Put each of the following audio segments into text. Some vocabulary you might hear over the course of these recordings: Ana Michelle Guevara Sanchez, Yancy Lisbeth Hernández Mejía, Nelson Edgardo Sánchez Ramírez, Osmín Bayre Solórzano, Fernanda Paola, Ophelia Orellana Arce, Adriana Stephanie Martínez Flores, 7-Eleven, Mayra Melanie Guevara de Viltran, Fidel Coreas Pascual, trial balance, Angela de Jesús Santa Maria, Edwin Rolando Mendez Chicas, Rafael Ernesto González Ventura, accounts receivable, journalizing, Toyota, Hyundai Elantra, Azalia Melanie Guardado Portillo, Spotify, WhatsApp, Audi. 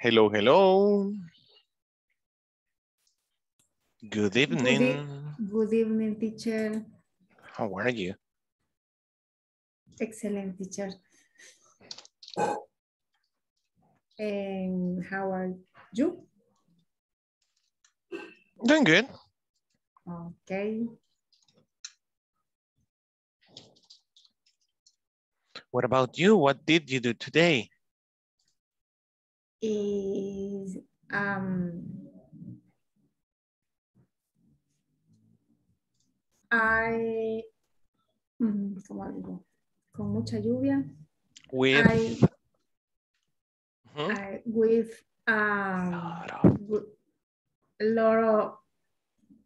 Hello, hello. Good evening. Good evening, teacher. How are you? Excellent, teacher. And how are you? Doing good. Okay. What about you? What did you do today? Con mucha lluvia. With a lot of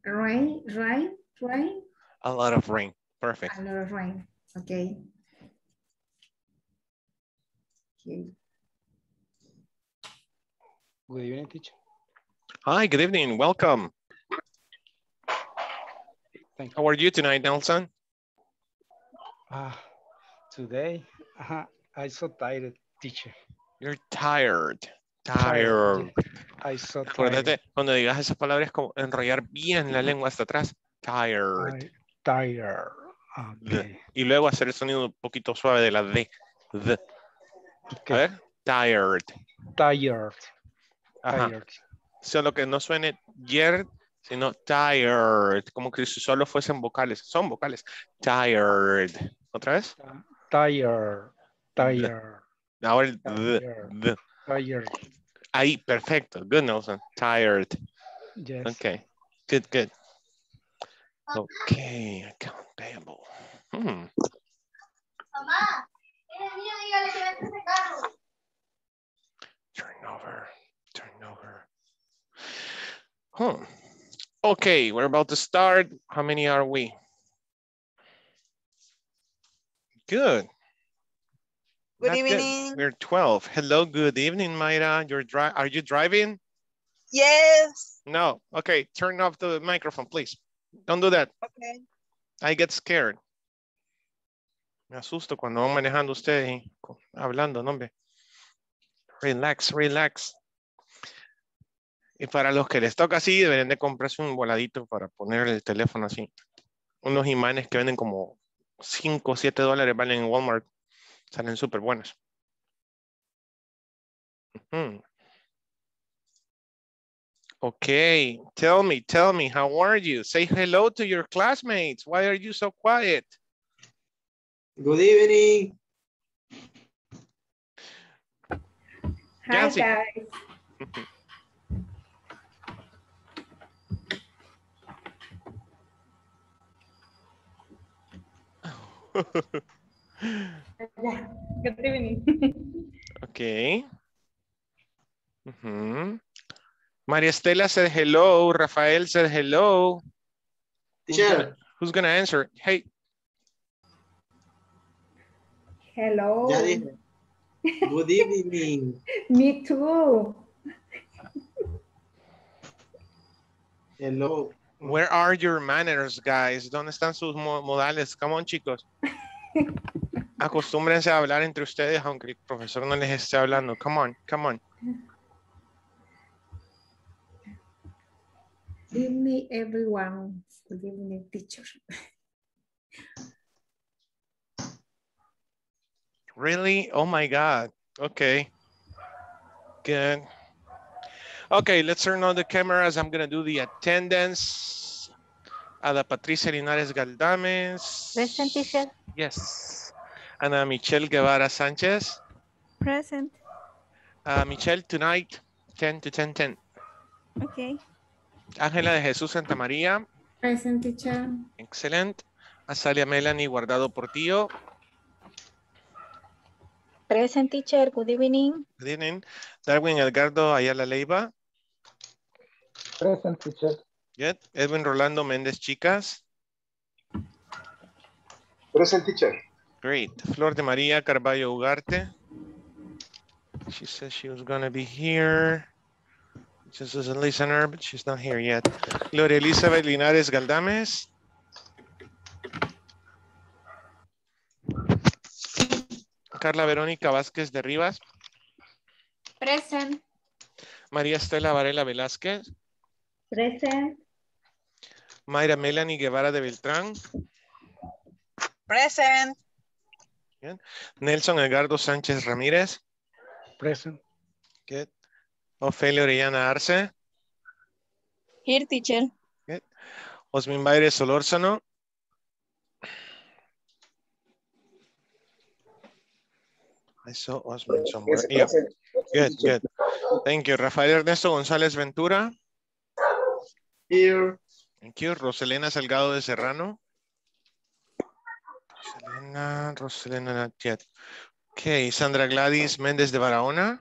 rain. A lot of rain. Perfect. A lot of rain. Okay. Okay. Good evening, teacher. Hi, good evening. Welcome. Thank you. How are you tonight, Nelson? Today, I'm so tired, teacher. You're tired. Tired. I'm so tired. Acuérdate, cuando digas esas palabras, como enrollar bien la lengua hasta atrás. Tired. Tired. Okay. Y luego hacer el sonido un poquito suave de la D. D. Okay. A ver. Tired. Tired. Ajá. Tired. Solo que no suene tired, sino tired. Como que si solo fuesen vocales. Son vocales. Tired. ¿Otra vez? Tired. Tired. Ahora el tired. Tired. Ahí, perfecto. Good, Nelson. Tired. Yes. Okay. Good, good. Okay. Account payable. Mamá. Turnover. Okay, we're about to start. How many are we? Good. Good evening. We're 12. Hello, good evening, Mayra. Are you driving? Yes. No. Okay, turn off the microphone, please. Don't do that. Okay. I get scared. Me asusto cuando van manejando ustedes y hablando, ¿no, hombre? Relax, relax. Y para los que les toca así, deberían de comprarse un voladito para poner el teléfono así. Unos imanes que venden como 5 o 7 dólares valen en Walmart. Salen súper buenos. Okay, tell me, how are you? Say hello to your classmates. Why are you so quiet? Good evening. Hi, guys. Good evening. Okay. Maria Estela said hello. Rafael said hello. Teacher. Who's going to answer? Hey. Hello. Good evening. Me too. Hello. Where are your manners, guys? ¿Dónde están sus modales? Come on, chicos. Acostúmbrense a hablar entre ustedes, aunque el profesor no les esté hablando. Come on. Good evening, everyone. Good evening, teacher. Really? Oh my God. Okay. Good. Okay, let's turn on the cameras. I'm gonna do the attendance. Ada Patricia Linares Galdames. Present, teacher. Yes. Ana Michelle Guevara Sanchez. Present. Michelle, tonight, 10 to 10:10. Okay. Angela de Jesús Santa Maria. Present, teacher. Excellent. Azalia Melanie Guardado Portillo. Present, teacher. Good evening. Good evening. Darwin Edgardo Ayala Leyva. Present, teacher. Good. Edwin Rolando Mendez Chicas. Present, teacher. Great. Flor de Maria Carballo Ugarte. She said she was going to be here. Just as a listener, but she's not here yet. Gloria Elizabeth Linares Galdames. Carla Veronica Vazquez de Rivas. Present. Maria Estela Varela Velasquez. Present. Mayra Melanie Guevara de Viltran. Present. Bien. Nelson Edgardo Sánchez Ramírez. Present. Good. Ophelia Orellana Arce. Here, teacher. Good. Osmín Bayre Solórzano. I saw Osmín somewhere. Yeah. Good, good. Thank you. Rafael Ernesto González Ventura. Here. Thank you. Rosa Elena Salgado de Serrano. Roselena, not yet. Okay, Sandra Gladys Méndez de Barahona.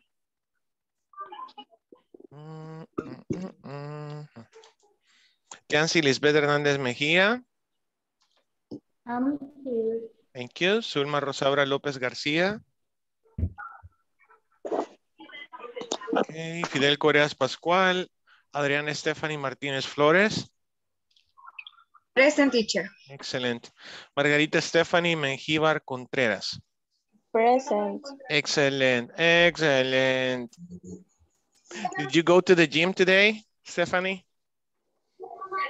Yancy Lisbeth Hernández Mejía. I'm here. Thank you. Zulma Rosaura López García. Okay, Fidel Coreas Pascual. Adriana Stephanie Martínez Flores. Present, teacher. Excellent. Margarita Stephanie Menjívar Contreras. Present. Excellent. Excellent. Did you go to the gym today, Stephanie?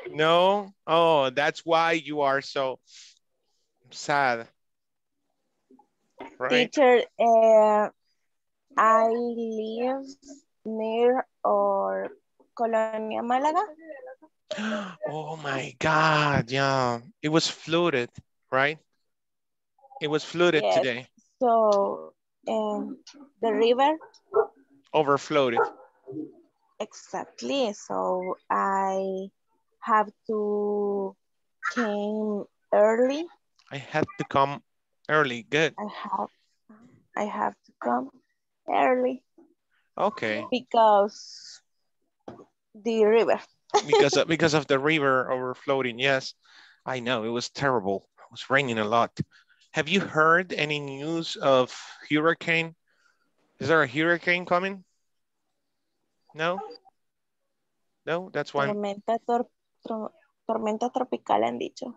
No? Oh, that's why you are so sad. Right? Teacher, I live near or Colonia Málaga. Oh my God, yeah. It was flooded, right? It was flooded today. So, the river? Overflowed. Exactly. So, I have to come early. I had to come early. Good. I have to come early. Okay. Because the river. Because of the river overflowing, yes. I know, it was terrible. It was raining a lot. Have you heard any news of hurricane? Is there a hurricane coming? No? No, that's why. Tormenta tropical, han dicho.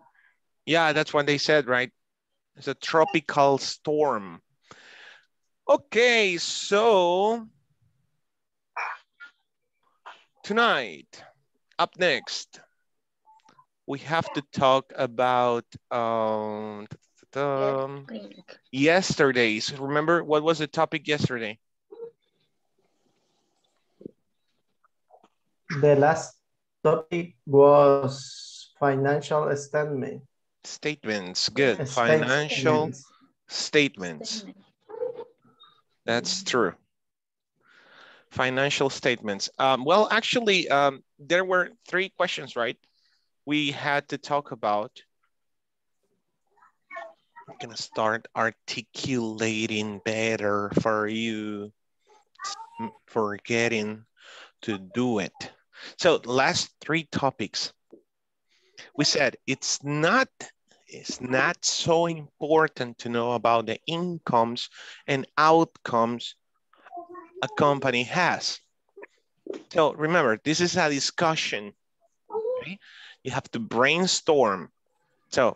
Yeah, that's what they said, right? It's a tropical storm. Okay, so tonight, up next, we have to talk about yesterday's. Remember, what was the topic yesterday? The last topic was financial statement. Statements, good. Statements. Financial statements. That's true. Financial statements. Well, actually, there were three questions, right? We had to talk about. I'm gonna start articulating better for you. Forgetting to do it. So last three topics, we said it's not so important to know about the incomes and outcomes a company has. So remember, this is a discussion. Okay? You have to brainstorm. So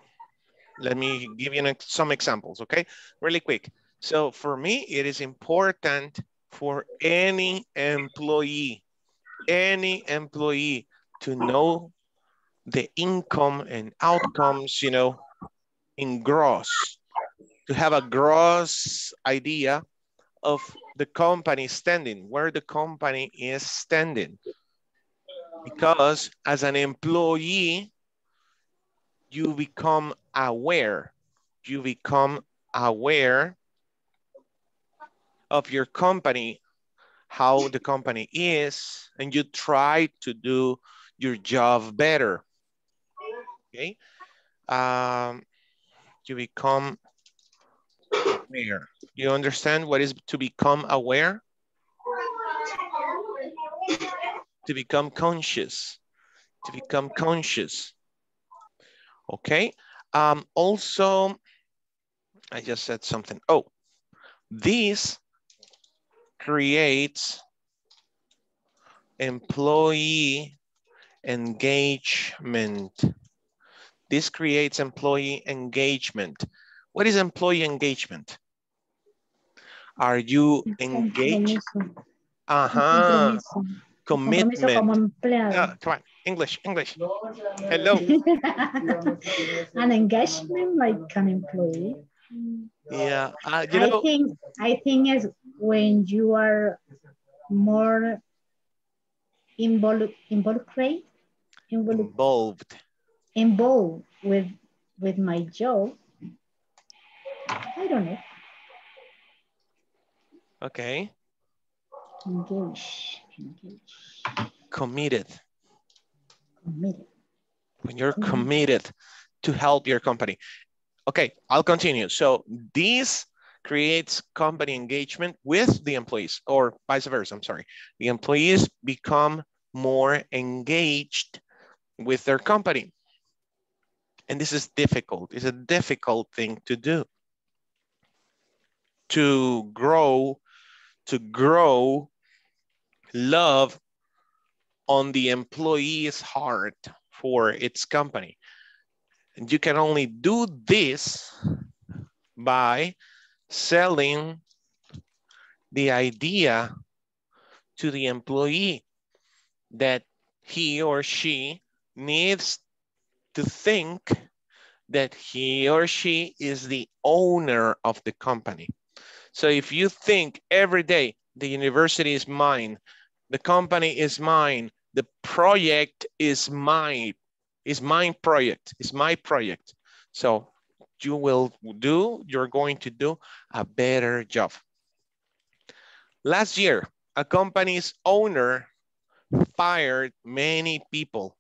let me give you some examples, okay? Really quick. So for me, it is important for any employee to know the income and outcomes, you know, in gross, to have a gross idea of the company standing, where the company is standing. Because as an employee, you become aware. You become aware of your company, how the company is, and you try to do your job better. Okay? You become aware. You understand what is to become aware? To become conscious. To become conscious. Okay. Also, I just said something. Oh, this creates employee engagement. This creates employee engagement. What is employee engagement? Are you engaged? Ajá. Commitment. Como empleado. Come on, English. Hello. An engagement like an employee. Yeah. I think is when you are more involved with my job. I don't know. Okay. Engage. Committed. When you're committed to help your company. Okay, I'll continue. So this creates company engagement with the employees, or vice versa, I'm sorry. The employees become more engaged with their company. And this is difficult. It's a difficult thing to do. To grow love on the employee's heart for its company. And you can only do this by selling the idea to the employee that he or she needs to think that he or she is the owner of the company. So if you think every day, the university is mine, the company is mine, the project is mine, is my project. So you're going to do a better job. Last year, a company's owner fired many people.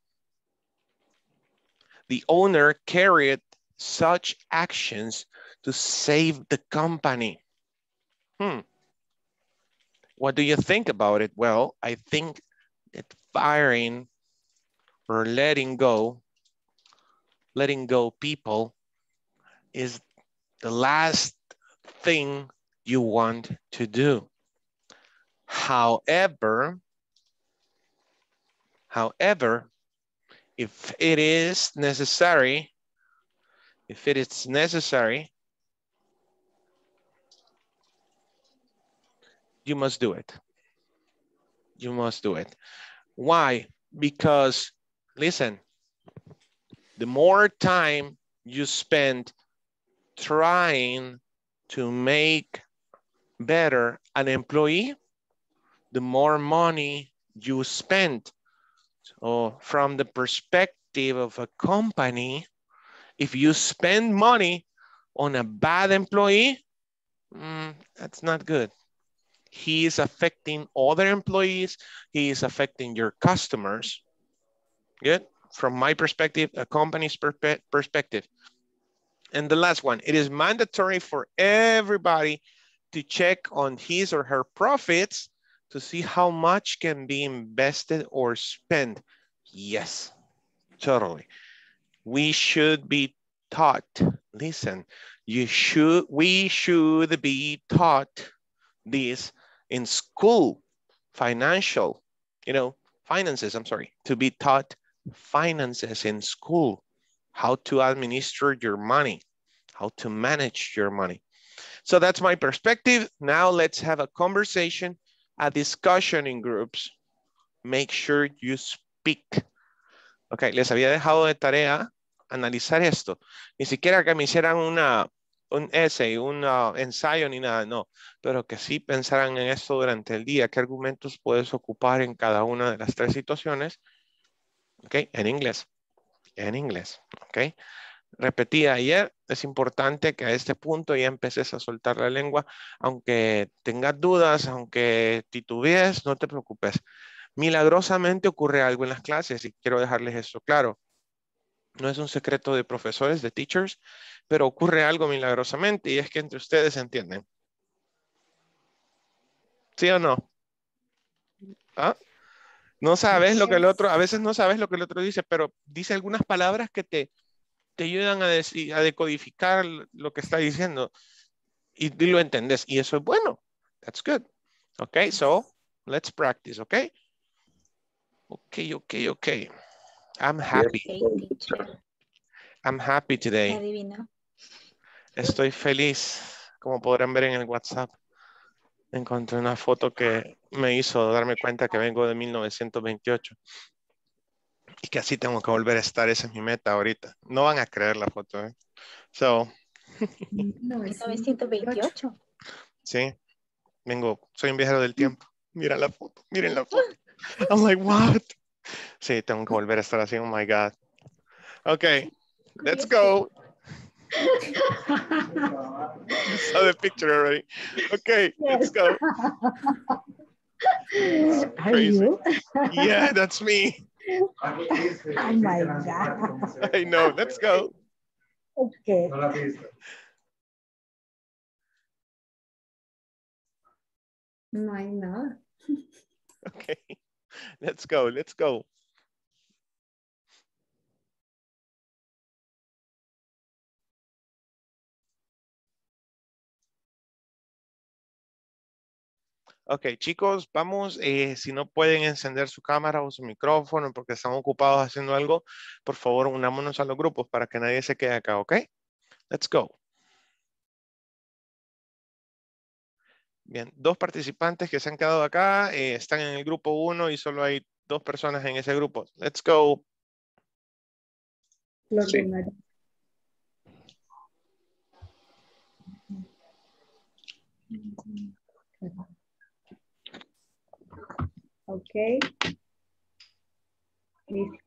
The owner carried such actions to save the company. What do you think about it? Well, I think that firing or letting go people is the last thing you want to do. However, if it is necessary, you must do it. You must do it. Why? Because, listen, the more time you spend trying to make better an employee, the more money you spend. So from the perspective of a company, if you spend money on a bad employee, that's not good. He is affecting other employees. He is affecting your customers. Good? From my perspective, a company's perspective. And the last one, it is mandatory for everybody to check on his or her profits to see how much can be invested or spent. Yes, totally. We should be taught, listen, we should be taught this in school, finances in school, how to administer your money, how to manage your money. So that's my perspective. Now let's have a conversation, a discussion in groups. Make sure you speak. Okay, les había dejado de tarea analizar esto. Ni siquiera que me hicieran un essay, un ensayo ni nada, no. Pero que sí pensaran en esto durante el día. ¿Qué argumentos puedes ocupar en cada una de las tres situaciones? Ok, en inglés, ok. Repetí ayer, es importante que a este punto ya empeces a soltar la lengua. Aunque tengas dudas, aunque titubees, no te preocupes. Milagrosamente ocurre algo en las clases y quiero dejarles esto claro. No es un secreto de profesores, de teachers, pero ocurre algo milagrosamente y es que entre ustedes se entienden. ¿Sí o no? ¿Ah? No sabes lo que el otro, a veces no sabes lo que el otro dice, pero dice algunas palabras que te ayudan a decodificar lo que está diciendo y lo entendés. Y eso es bueno. That's good. Okay, so let's practice, okay? Okay. I'm happy. I'm happy today. Adivina. Estoy feliz, como podrán ver en el WhatsApp. Encontré una foto que me hizo darme cuenta que vengo de 1928 y que así tengo que volver a estar. Esa es mi meta ahorita. No van a creer la foto, ¿eh? So. 1928. Sí. Vengo, soy un viajero del tiempo. Mira la foto, miren la foto. I'm like, what? Sí, tengo que volver a estar así. Oh my God. Okay, let's go. You saw the picture already. Okay, yes. Let's go. Are crazy. You? Yeah, that's me. Oh my God. I know, let's go. Okay. Why not? Okay, let's go, let's go. Ok, chicos, vamos, si no pueden encender su cámara o su micrófono porque están ocupados haciendo algo, por favor, unámonos a los grupos para que nadie se quede acá, ¿ok? Let's go. Bien, dos participantes que se han quedado acá, están en el grupo 1 y solo hay dos personas en ese grupo. Let's go. Sí. Okay. Please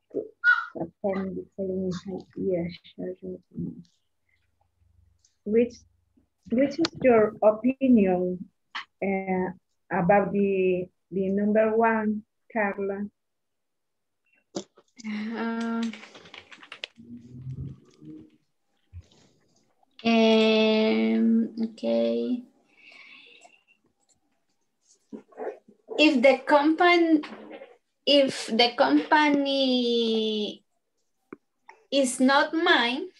attend the ceremony here. Which is your opinion about the number one, Carla? Okay. If the company is not mine,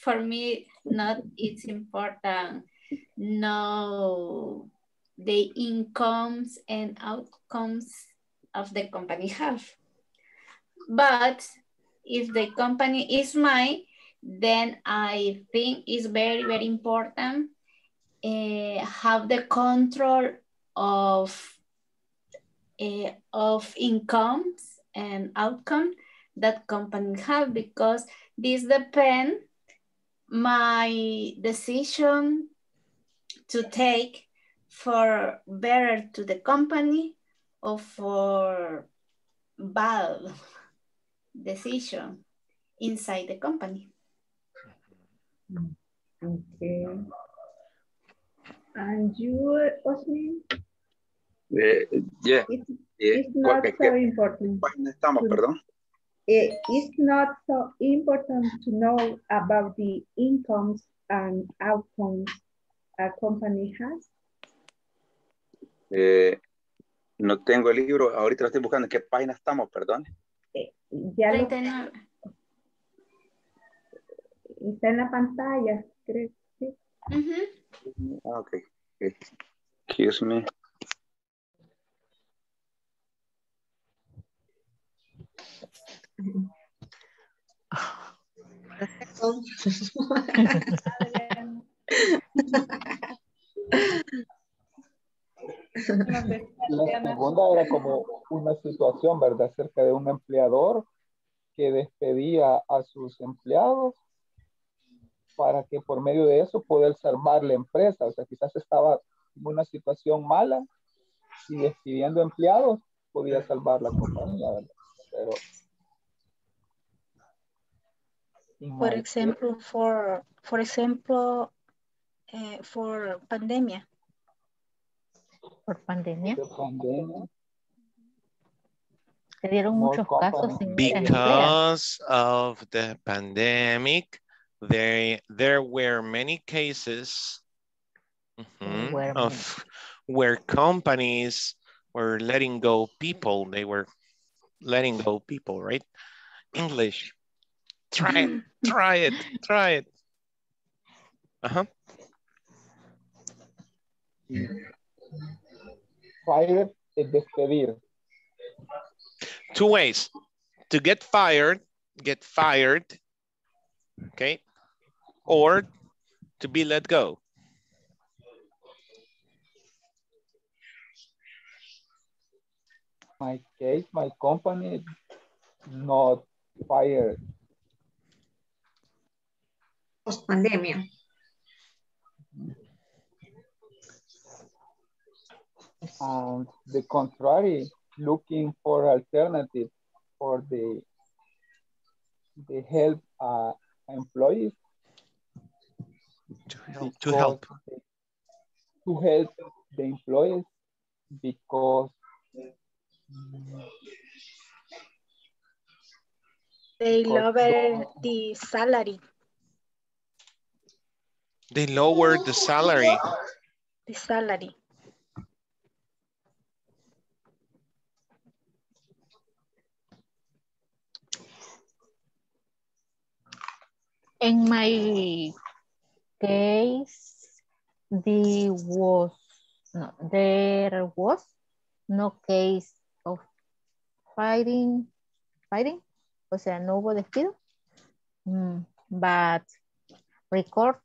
for me, not it's important. No, the incomes and outcomes of the company have. But if the company is mine, then I think it's very, very important have the control of incomes and outcome that company have, because this depends my decision to take for better to the company or for bad decision inside the company. Okay. And you, Osmín? Yeah. It's not so important. It's not so important to know about the incomes and outcomes a company has. No tengo el libro, ahorita lo estoy buscando. ¿En qué página estamos, perdón? Ya lo tengo. Está en la pantalla, creo. Sí. Okay. Excuse me. La segunda era como una situación, ¿verdad? Acerca de un empleador que despedía a sus empleados para que por medio de eso poder salvar la empresa. O sea, quizás estaba en una situación mala y despidiendo empleados podía salvar la compañía, ¿verdad? Pero for example, for pandemia. Por pandemia. Se dieron muchos casos. Because of the pandemic, there were many cases where companies were letting go people. They were letting go people, right? English. Try it, try it, try it. Fired and despedir. Two ways. To get fired, okay? Or to be let go. my case, my company not fired. Post-pandemia. On the contrary, looking for alternatives for the help employees to help the employees because they lower the salary. They lower the salary. The salary. In my case, there was no case of firing, o sea, no hubo despido, but record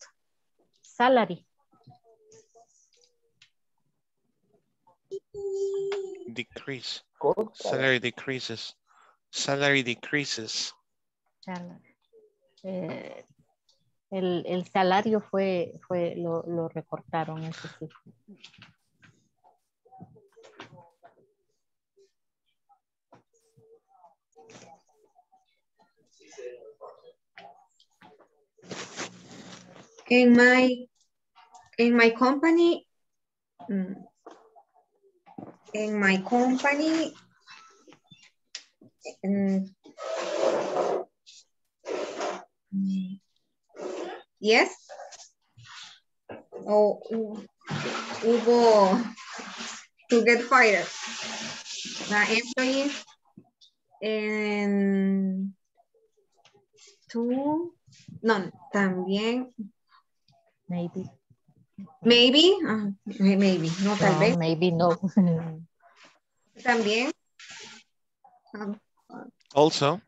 salary. Decrease. Salary decreases. Salary decreases. El salario lo recortaron, eso sí. In my company, yes. Oh, hubo to get fired. The employees and two. No, también. Maybe. Maybe. Maybe. No, tal vez. Maybe no. También. Also.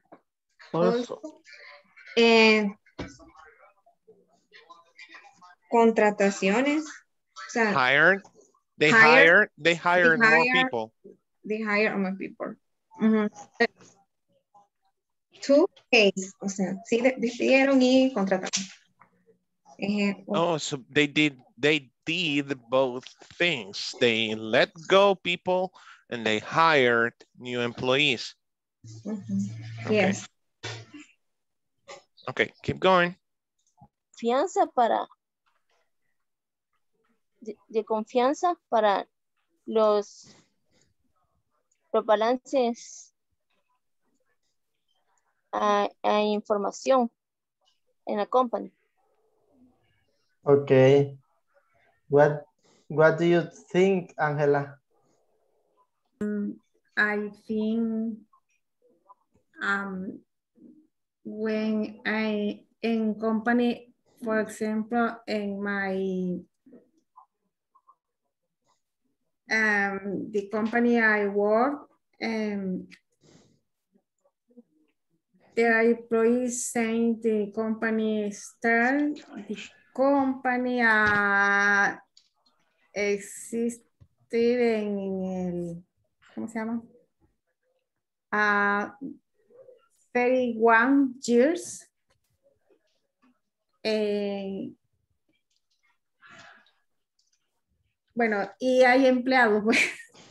And contrataciones. O sea, They hired more people. Mm-hmm. Two cases, o sea, sí decidieron y contrataron. Oh, so they did both things. They let go people and they hired new employees. Mm-hmm. Okay. Yes. Okay, keep going. Confianza para los balances a información en la company. Okay. What do you think, Angela? I think when I in company, for example, in my the company I work, there are employees saying the company style, the company existed in ¿cómo se llama? 31 years. Bueno, y hay empleados.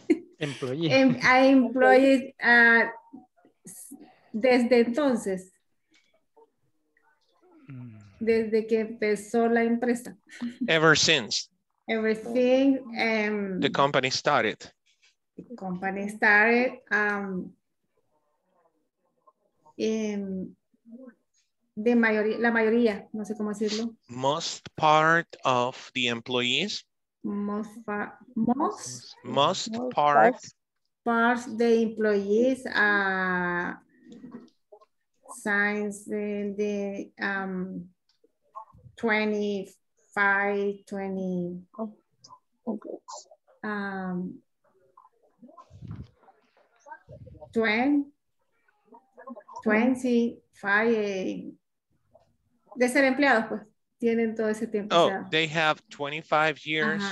Hay empleados desde entonces. Desde que empezó la empresa. Ever since. Everything. The company started. La mayoría, no sé cómo decirlo. Most part of the employees. Most part the employees are since the 25, 20. Okay. 20, 25. De ser empleados, pues. Tienen todo ese tiempo. Oh, they have 25 years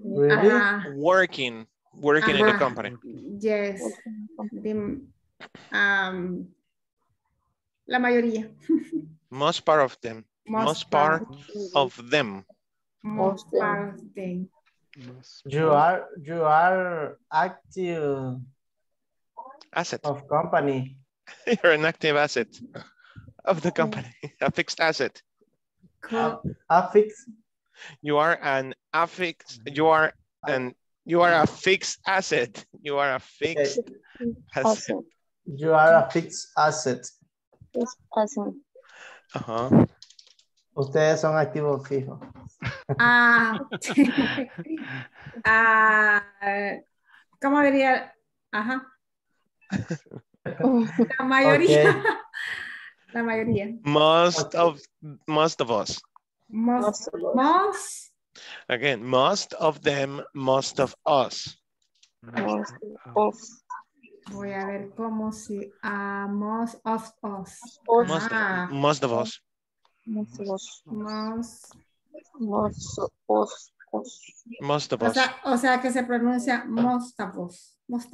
working working in the company. Yes. The, la mayoría. Most part of them. Most part of them. You are active asset of company. You're an active asset of the company. A fixed asset. You are a fixed asset. You are a fixed asset. Uh-huh. Ustedes son activos fijos. ¿Cómo diría? Ajá. La mayoría. Okay. La mayoría. Most of us. Again, most of them, most of us. Most of us. Voy a ver cómo si most of us. Most of us. Most of us. O sea que se pronuncia most of us. Most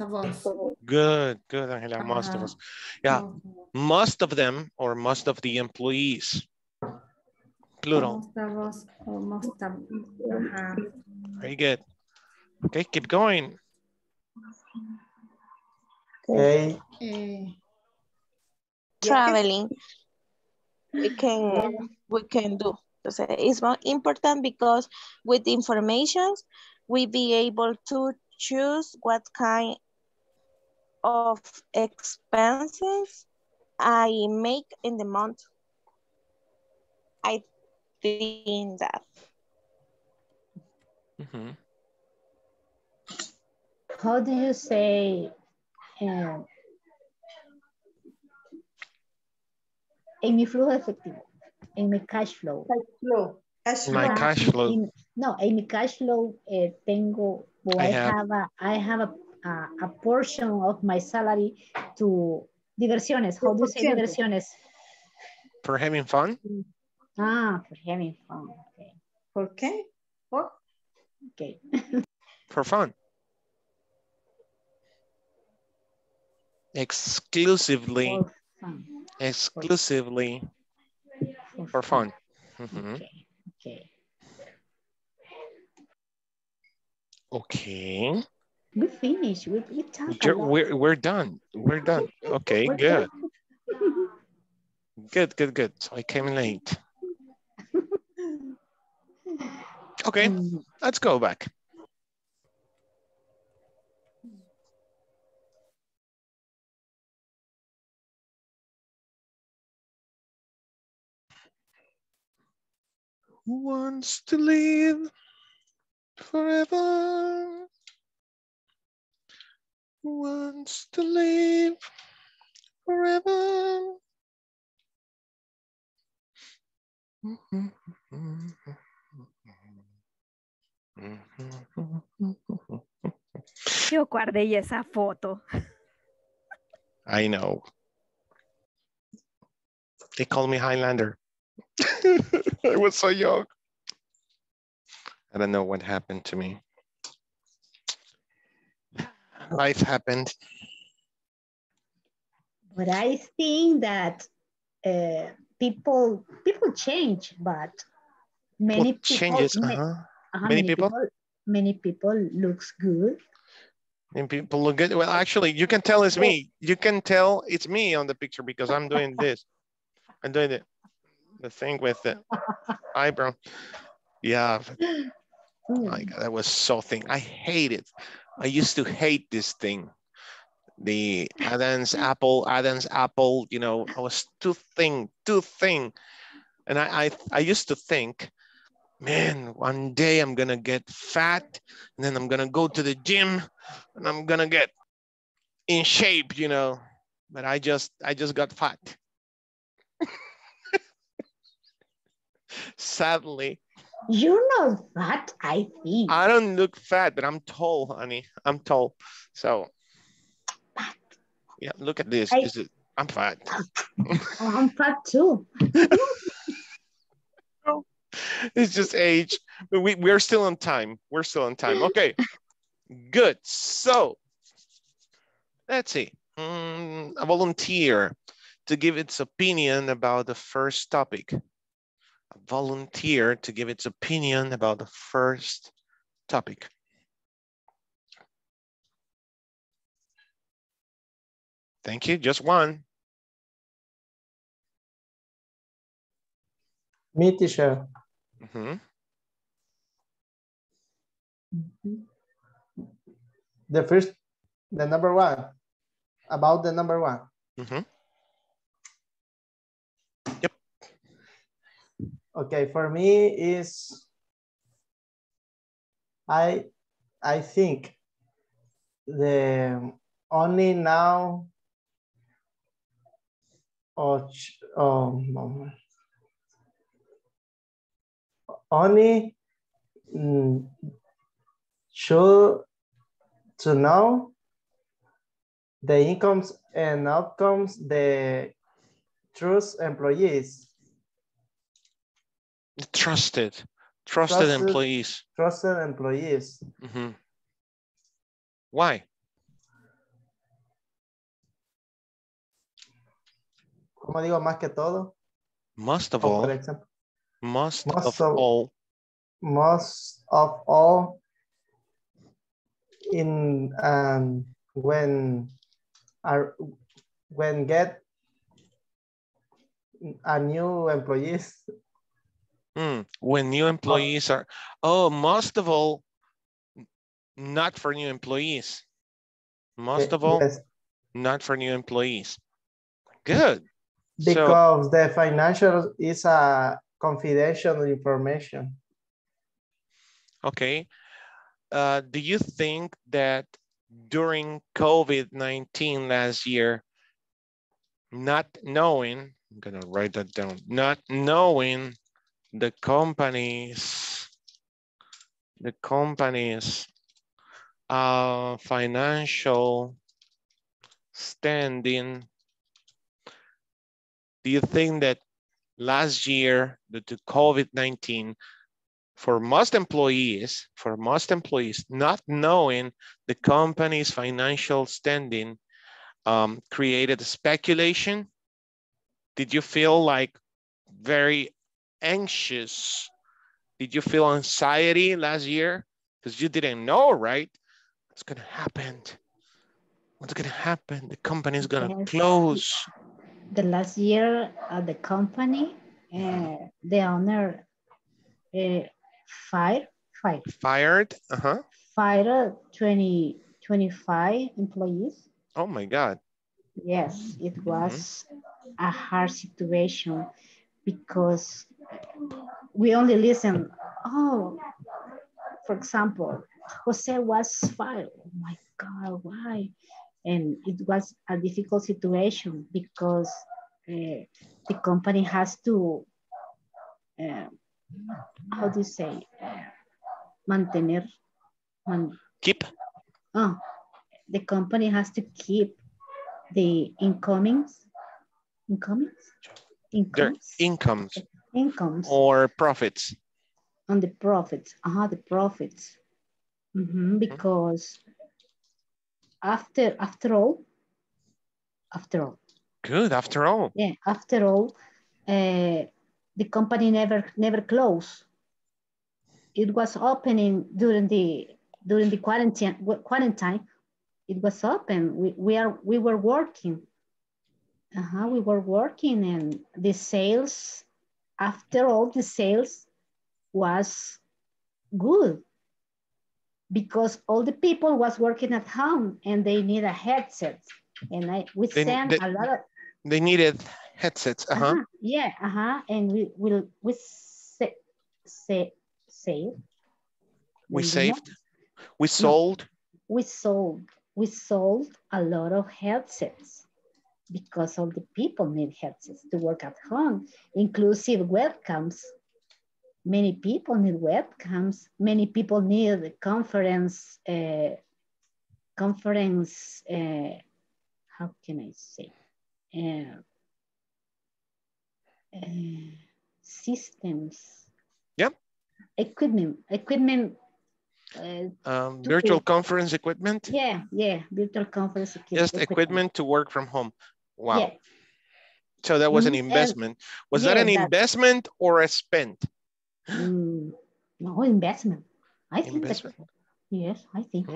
of us. Good, Angela. Uh-huh. Most of us. Yeah. Most of them or most of the employees. Plural. Most of us or most of them. Uh-huh. Very good. Okay, keep going. Okay. Traveling, we can do. So it's more important because with information, we be able to choose what kind of expenses I make in the month. I think that. Mm-hmm. How do you say? En mi flujo de efectivo, en mi cash flow. En mi cash flow tengo, I have a portion of my salary to diversiones. How do you say diversiones? For having fun? For having fun. Okay. Okay. For fun. Exclusively. For fun. Exclusively for fun. Mm-hmm. Okay. We finished. We talked. We're done. We're done. Okay, good. Good. So I came late. Okay, let's go back. Who wants to live forever? Who wants to live forever? Yo guardé esa foto. I know. They call me Highlander. I was so young. I don't know what happened to me. Life happened. But I think that people change, but many people changes. Many people looks good. And people look good. Well, actually, you can tell it's me. You can tell it's me on the picture because I'm doing this. I'm doing it. The thing with the eyebrow. Yeah. Oh my God, that was so thing. I hate it. I used to hate this thing. The Adam's apple, you know, I was too thin. And I used to think, man, one day I'm gonna get fat and then I'm gonna go to the gym and I'm gonna get in shape, you know. But I just got fat. Sadly, you're not fat, I think. I don't look fat, but I'm tall, honey. I'm tall. So, fat. Yeah, look at this. I'm fat. I'm fat too. It's just age. We're still on time. We're still on time. Okay, good. So let's see. A volunteer to give its opinion about the first topic. A volunteer to give its opinion about the first topic. Thank you. Just one. Me, teacher. The first, the number one, about the number one. Yep. Okay, for me is, I think the only noun or only should to know the incomes and outcomes the trust employees. Trusted employees. Trusted employees. Why? Como digo, más que todo. Most of all. Most of all in when get a new employees. When new employees are, most of all, not for new employees. Most of all, yes. Not for new employees. Good. Because so, the financial is a confidential information. Okay. Do you think that during COVID-19 last year, not knowing, I'm going to write that down, not knowing the company's financial standing, do you think that last year, due to COVID-19, for most employees, not knowing the company's financial standing created speculation? Did you feel like very anxious? Did you feel anxiety last year? Because you didn't know, right? What's gonna happen? What's gonna happen? The company's gonna close. The last year at the company, the owner fired 25 employees. Oh my God. Yes, it was a hard situation because we only listen, for example, Jose was fired. Oh my God, why? And it was a difficult situation because the company has to, how do you say, mantener? Keep? The company has to keep the incomes. Or profits. On the profits, the profits. Because after all. Good, after all. Yeah, after all, the company never closed. It was opening during the quarantine. It was open. We were working. We were working, and the sales. After all, the sales was good. Because all the people was working at home and they need a headset. And we sent a lot of... They needed headsets, And we sold a lot of headsets because all the people need headsets to work at home, inclusive webcams. Many people need webcams. Many people need conference. How can I say? Systems. Yep. equipment. Virtual conference equipment? Yeah, virtual conference equipment. Just equipment to work from home. Wow. Yeah. So that was an investment. Was that an investment or a spend? No, investment. I think that, yes, I think.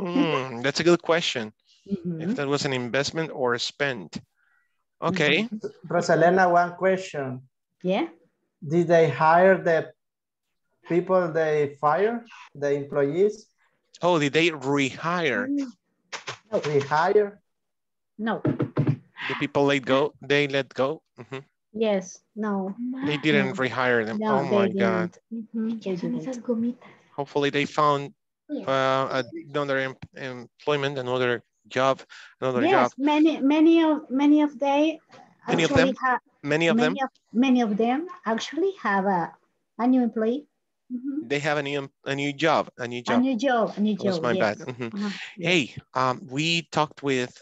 That's a good question. If that was an investment or a spend. Okay. Rosalena, one question. Yeah? Did they hire the people they fired, the employees? Oh, did they rehire? No. Rehire? No. The people let go, they let go? Yes, no. They didn't rehire them. No, oh my God. Hopefully they found another employment, another job, another job. Many of them actually have a new employee. They have a new job. That was my bad. Hey, we talked with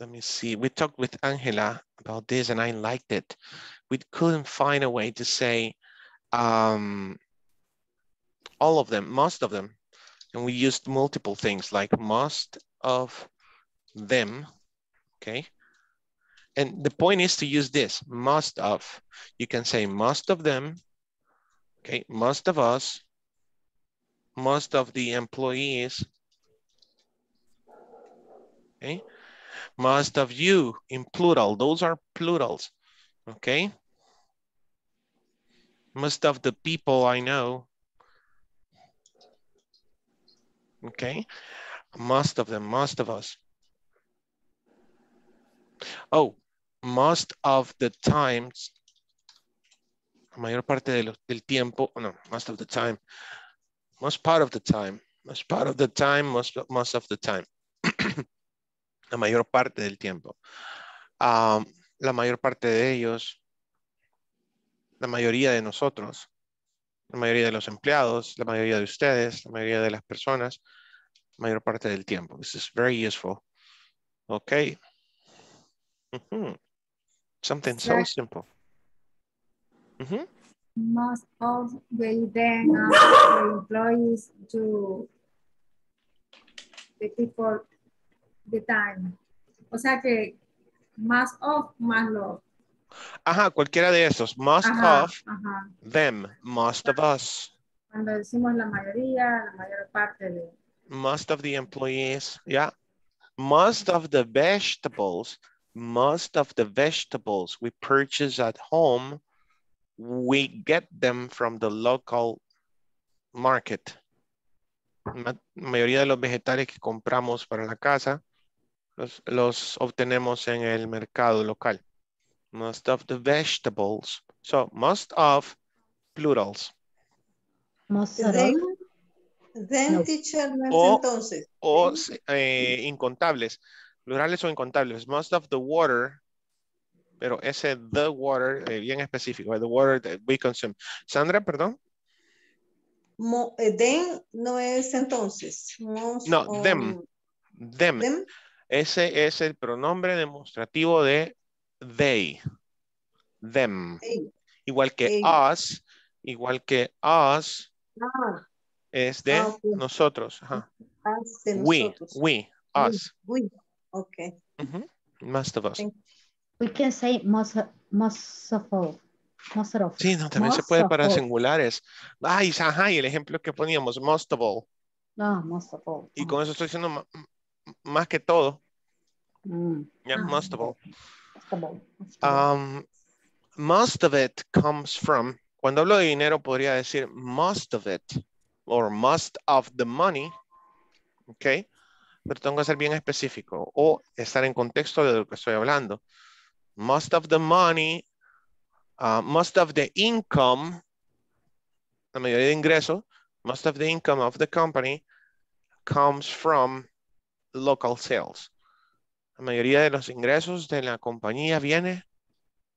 let me see, we talked with Angela about this and I liked it. We couldn't find a way to say all of them, most of them, and we used multiple things like most of them. Okay. And the point is to use this, most of. You can say most of them, okay, most of us, most of the employees, okay, most of you in plural, those are plurals, okay? Most of the people I know, okay? Most of them, most of us. Oh, most of the times, mayor parte del tiempo, no, most of the time, most part of the time, most part of the time, most of the time, la mayor parte del tiempo, la mayor parte de ellos, la mayoría de nosotros, la mayoría de los empleados, la mayoría de ustedes, la mayoría de las personas, mayor parte del tiempo. This is very useful. Okay. Something so simple. Most of the employees do the people the time. O sea que más of, más lo. Ajá, cualquiera de esos. Most of, them, most of us. Cuando decimos la mayor parte de. Most of the employees, yeah. Most of the vegetables. Most of the vegetables we purchase at home, we get them from the local market. La mayoría de los vegetales que compramos para la casa, los obtenemos en el mercado local. Most of the vegetables. So, most of, plurals. Most of them, teacher, entonces. O incontables. Plurales o incontables. Most of the water, pero ese the water bien específico, the water that we consume. Sandra, perdón. Them no es entonces. No, them. Them. Ese es el pronombre demostrativo de they. Them. Hey. Igual que hey. Us, igual que us es de nosotros. Ajá. De nosotros. We, us. We. Okay. Most of us. We can say most of all. Most of all. Sí, no, también most se puede para all. Singulares. Ay, ajá, y el ejemplo que poníamos, most of all. No, most of all. Y con eso estoy diciendo más que todo. Yeah, most of all. Most of it comes from, cuando hablo de dinero podría decir most of it, or most of the money, okay? Pero tengo que ser bien específico o estar en contexto de lo que estoy hablando. Most of the money, most of the income, la mayoría de ingresos, most of the income of the company comes from local sales. La mayoría de los ingresos de la compañía viene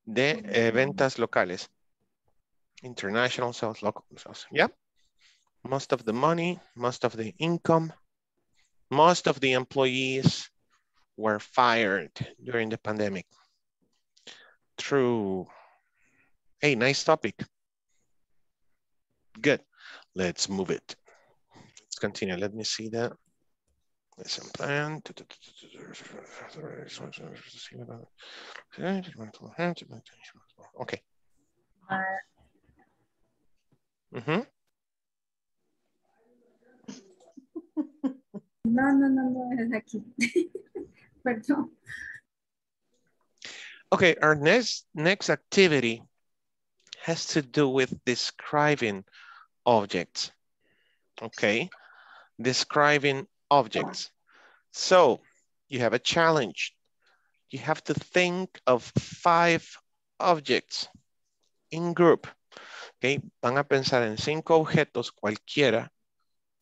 de ventas locales. International sales, local sales, yeah. Most of the money, most of the income. Most of the employees were fired during the pandemic. True. Hey, nice topic. Good. Let's move it. Let's continue. Let me see that. Lesson plan. Okay. Mm-hmm. No, es aquí. Perdón. Okay, our next activity has to do with describing objects. Okay, describing objects. So you have a challenge. You have to think of 5 objects in group. Okay, van a pensar en 5 objetos cualquiera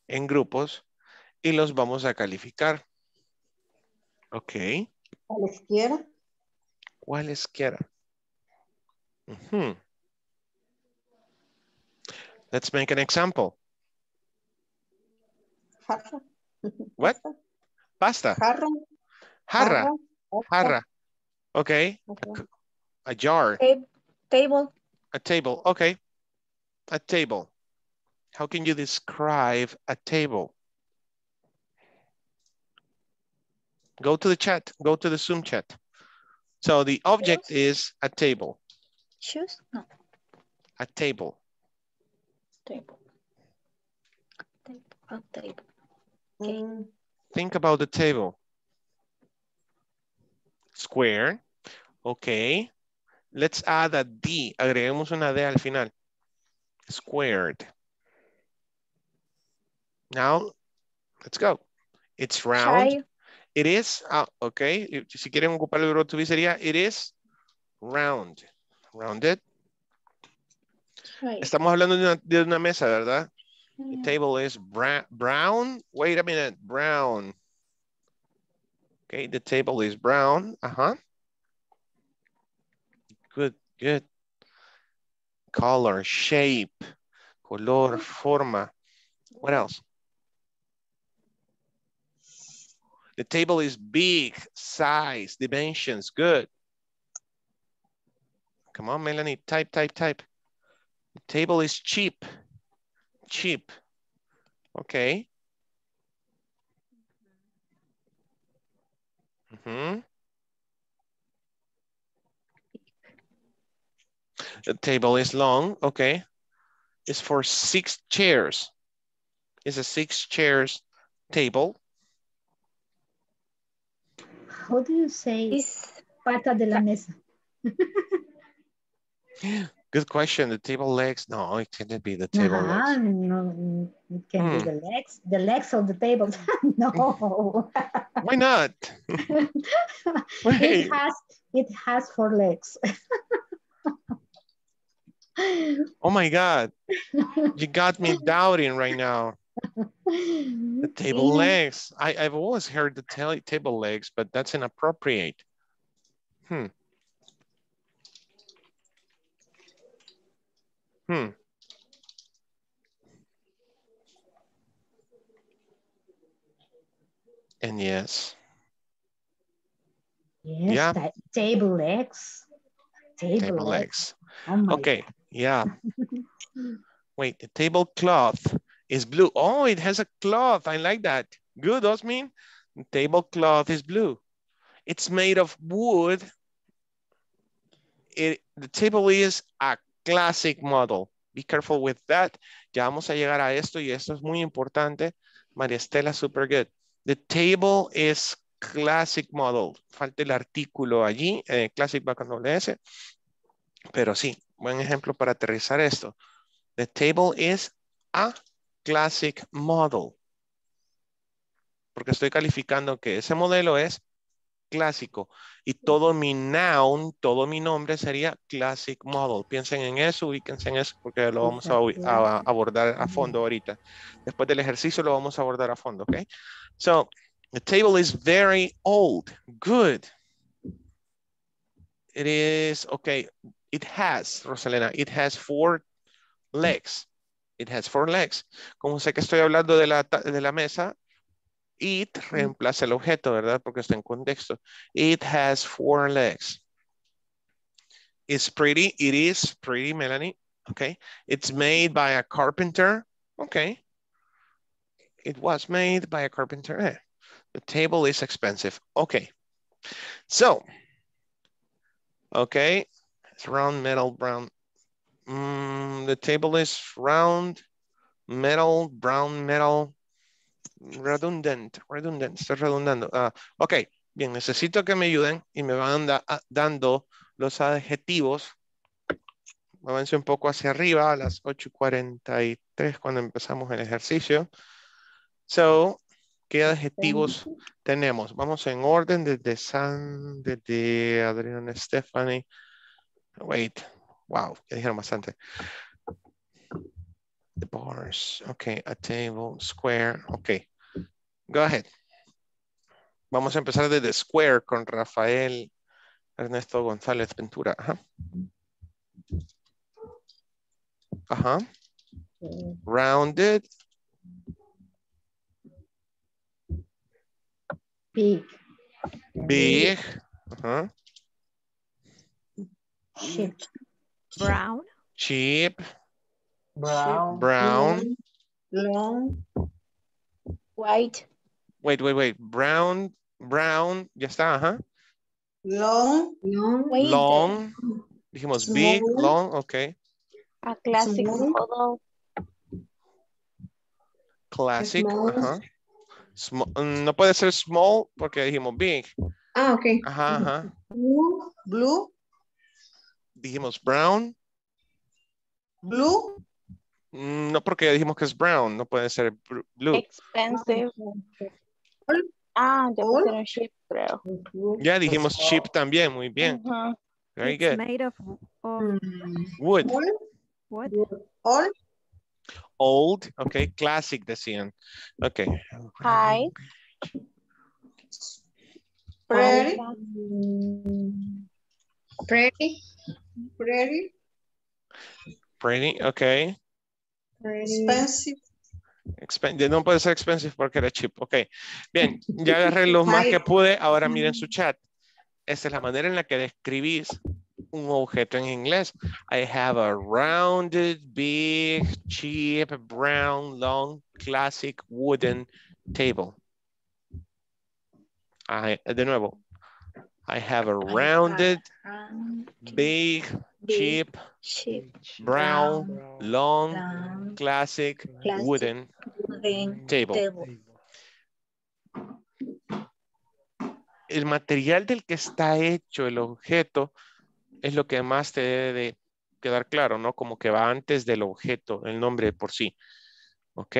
en grupos y los vamos a calificar. Okay. Cualesquiera. Cualesquiera. Mm-hmm. Let's make an example. Jarra. What? Pasta. Jarra. Jarra. Jarra. Okay. Okay. A jar. Table. A table. Okay. A table. How can you describe a table? Go to the chat. Go to the Zoom chat. So the object is a table. Shoes? No. A table. Table. A table. Okay. Think about the table. Square. Okay. Let's add a D. Agreguemos una D al final. Squared. Now, let's go. It's round. Try. It is, okay, si quieren ocupar el verbo to be sería, it is round, rounded. Right. Estamos hablando de una mesa, ¿verdad? Mm-hmm. The table is brown, wait a minute, brown. Okay, the table is brown, uh-huh. Good, good. Color, shape, color, forma. What else? The table is big, size, dimensions, good. Come on, Melanie, type. The table is cheap. Okay. Mm-hmm. The table is long, okay. It's for 6 chairs. It's a 6 chairs table. How do you say pata de la mesa? Good question. The table legs. No, it can't be the table legs. No, it can't be the legs of the table. No. Why not? It has 4 legs. Oh my God. You got me doubting right now. The table legs. I've always heard the table legs, but that's inappropriate. And yes. Yeah. Table legs. Oh okay. God. Yeah. Wait, the tablecloth is blue. Oh, it has a cloth. I like that. Good, Osmin. The tablecloth is blue. It's made of wood. The table is a classic model. Be careful with that. Ya vamos a llegar a esto y esto es muy importante. Maria Estela, super good. The table is classic model. Falta el artículo allí. Classic va con doble S. Pero sí, buen ejemplo para aterrizar esto. The table is a classic model. Porque estoy calificando que ese modelo es clásico. Y todo mi noun, todo mi nombre sería classic model. Piensen en eso, ubíquense en eso porque lo vamos a abordar a fondo ahorita. Después del ejercicio lo vamos a abordar a fondo, ¿ok? So, the table is very old. Good. It is, okay. It has, Rosalena, it has 4 legs. It has 4 legs. Como sé que estoy hablando de la mesa, it reemplaza el objeto, ¿verdad? Porque está en contexto. It has 4 legs. It's pretty. It is pretty, Melanie. Okay, it's made by a carpenter. Okay, it was made by a carpenter. Eh. The table is expensive. Okay, so, okay, it's round, metal, brown. The table is round, metal, brown, metal, redundant, estoy redundando. Ok, bien, necesito que me ayuden y me van dando los adjetivos. Avance un poco hacia arriba a las 8:43 cuando empezamos el ejercicio. So, ¿qué adjetivos tenemos? Vamos en orden desde desde Adriana Stephanie. Wait, wow, ya dijeron bastante. The bars, okay, a table, square, okay. Go ahead. Vamos a empezar desde square con Rafael Ernesto González Ventura. Ajá. Ajá. Rounded. Big. Big. Ajá. Cheap. Brown. Cheap. Brown. Brown. Long. White. Wait. Brown. Ya está, ajá. Long. Dijimos small. Big, long, ok. A classic model. Classic, ajá. No puede ser small porque dijimos big. Ah, ok. Ajá. Blue. Dijimos brown. Blue. No, porque ya dijimos que es brown, no puede ser blue. Expensive. Ah, ya pusieron cheap, creo. Ya dijimos cheap también, muy bien. Uh-huh. Very good. Made of wood. Wood. Old. Old, ok, classic decían. Ok. High. Pretty, ok. Expensive. No puede ser expensive porque era cheap. Ok, bien, ya agarré los más que pude. Ahora miren su chat. Esta es la manera en la que describís un objeto en inglés. I have a rounded, big, cheap, brown, long, classic, wooden table. De nuevo. I have a rounded, big, cheap, brown, long, classic, wooden table. El material del que está hecho el objeto es lo que más te debe de quedar claro, ¿no? Como que va antes del objeto, el nombre por sí. ¿Ok?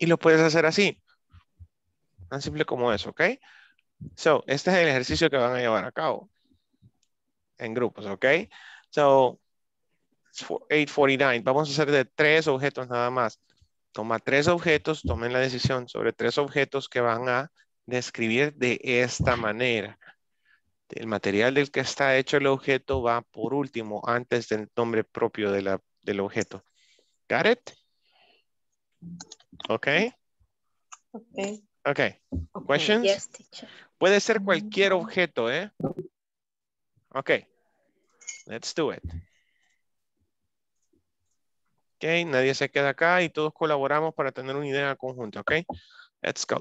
Y lo puedes hacer así. Tan simple como eso, ¿ok? So, este es el ejercicio que van a llevar a cabo. En grupos, ¿ok? So, 8:49. Vamos a hacer de 3 objetos nada más. Toma 3 objetos, tomen la decisión sobre 3 objetos que van a describir de esta manera. El material del que está hecho el objeto va por último, antes del nombre propio de del objeto. ¿Got it? ¿Ok? Ok. ¿Questions? Yes, teacher. Puede ser cualquier objeto, ¿eh? Ok. Let's do it. Ok, nadie se queda acá y todos colaboramos para tener una idea conjunta, ok? Let's go.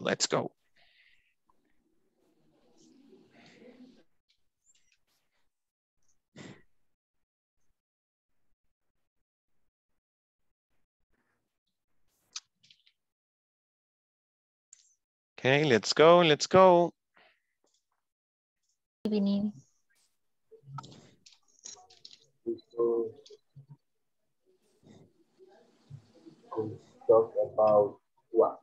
Ok, let's go. Good evening. Talk about what?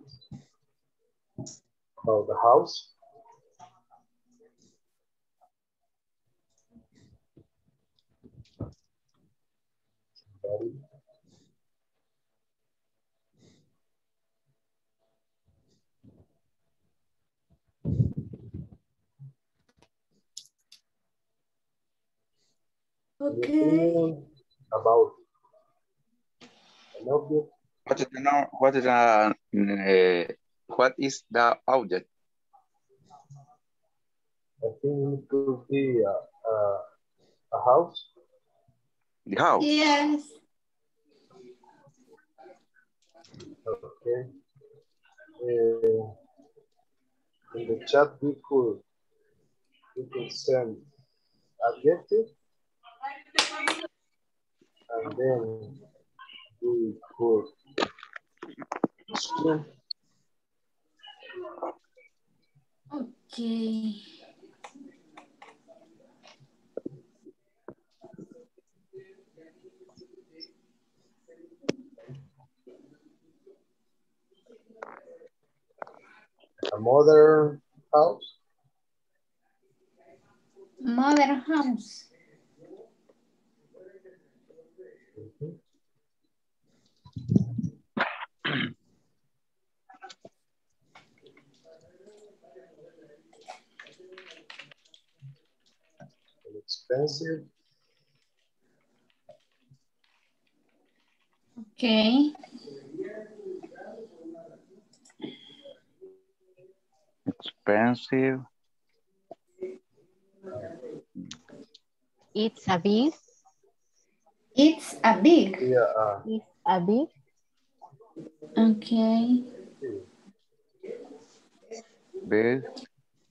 About the house? Okay. About an object. What is the object? I think it could be a house. in the house? Yes. Okay. In the chat, we could send adjective, and then we could explain. Okay. A mother house. Mother house. Mm-hmm. Expensive. Okay. Expensive. It's a big. It's a big. Yeah. It's a big. Okay. Big.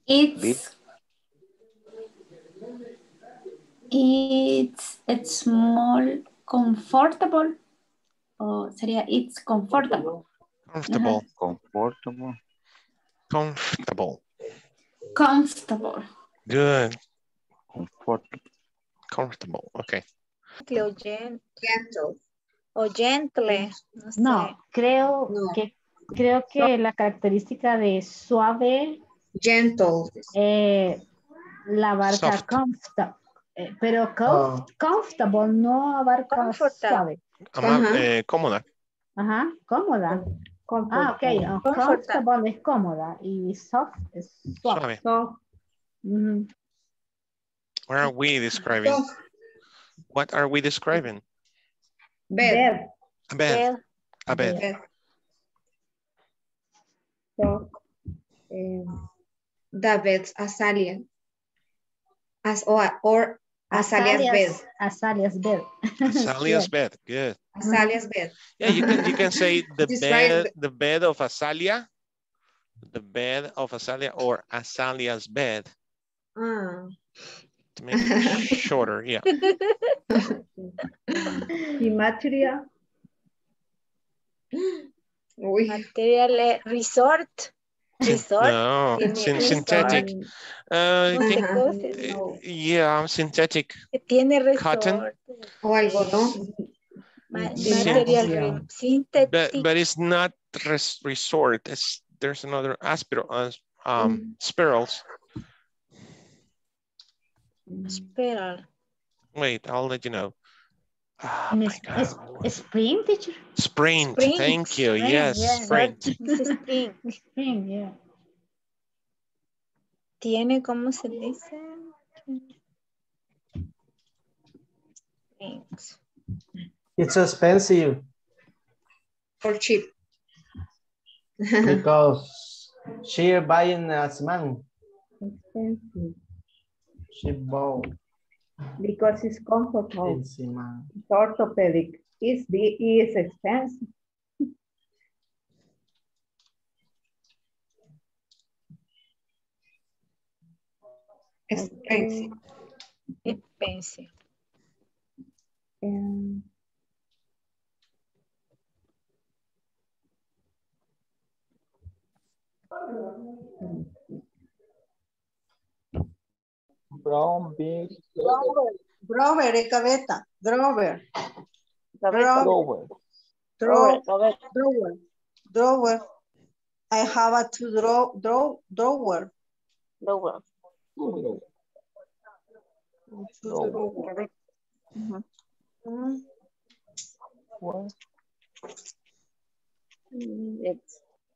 It's big. It's small, comfortable. Oh, sería it's comfortable. Comfortable. Uh-huh. Comfortable. Comfortable. Comfortable. Good. Comfortable. Comfortable. Okay. O gentle. O gentle. No, creo no. Que creo que la característica de suave. Gentle. La abarca comfortable. Pero comfortable no abarca suave. Cómoda. Ajá, cómoda. Ah, ok. Oh, comfortable es cómoda y soft es suave. So, mm-hmm. What are we describing? Soft. What are we describing? Bed. A bed. A bed. Bed. So, the bed's Azalia. As or Azalia's bed. Azalia's bed. Azalia's bed. Good. Azalia's bed. Yeah, you can say the bed, the bed of Azalia, the bed of Azalia, or Azalia's bed. Mm. To make it shorter, yeah. The material. Material resort. Resort? No, synthetic. I think, yeah, synthetic. Cotton. O algodón. Material synthetic. But it's not resort. It's, there's another aspect. Spirals. Spiral. Wait, I'll let you know. Oh my God. Spring, teacher? Spring, thank you. Spring, yes, yeah. Spring. Spring. Spring, yeah. Tiene, ¿cómo se dice? Springs. It's expensive. Or cheap. Because she's buying as man. Expensive. She bought. Because it's comfortable, it's orthopedic, it's expensive. Expensive. Expensive. Brown, big. Drover, recaveta. Drover. Drover. Drover. Drover. I have a two drawer. Drover. Drover.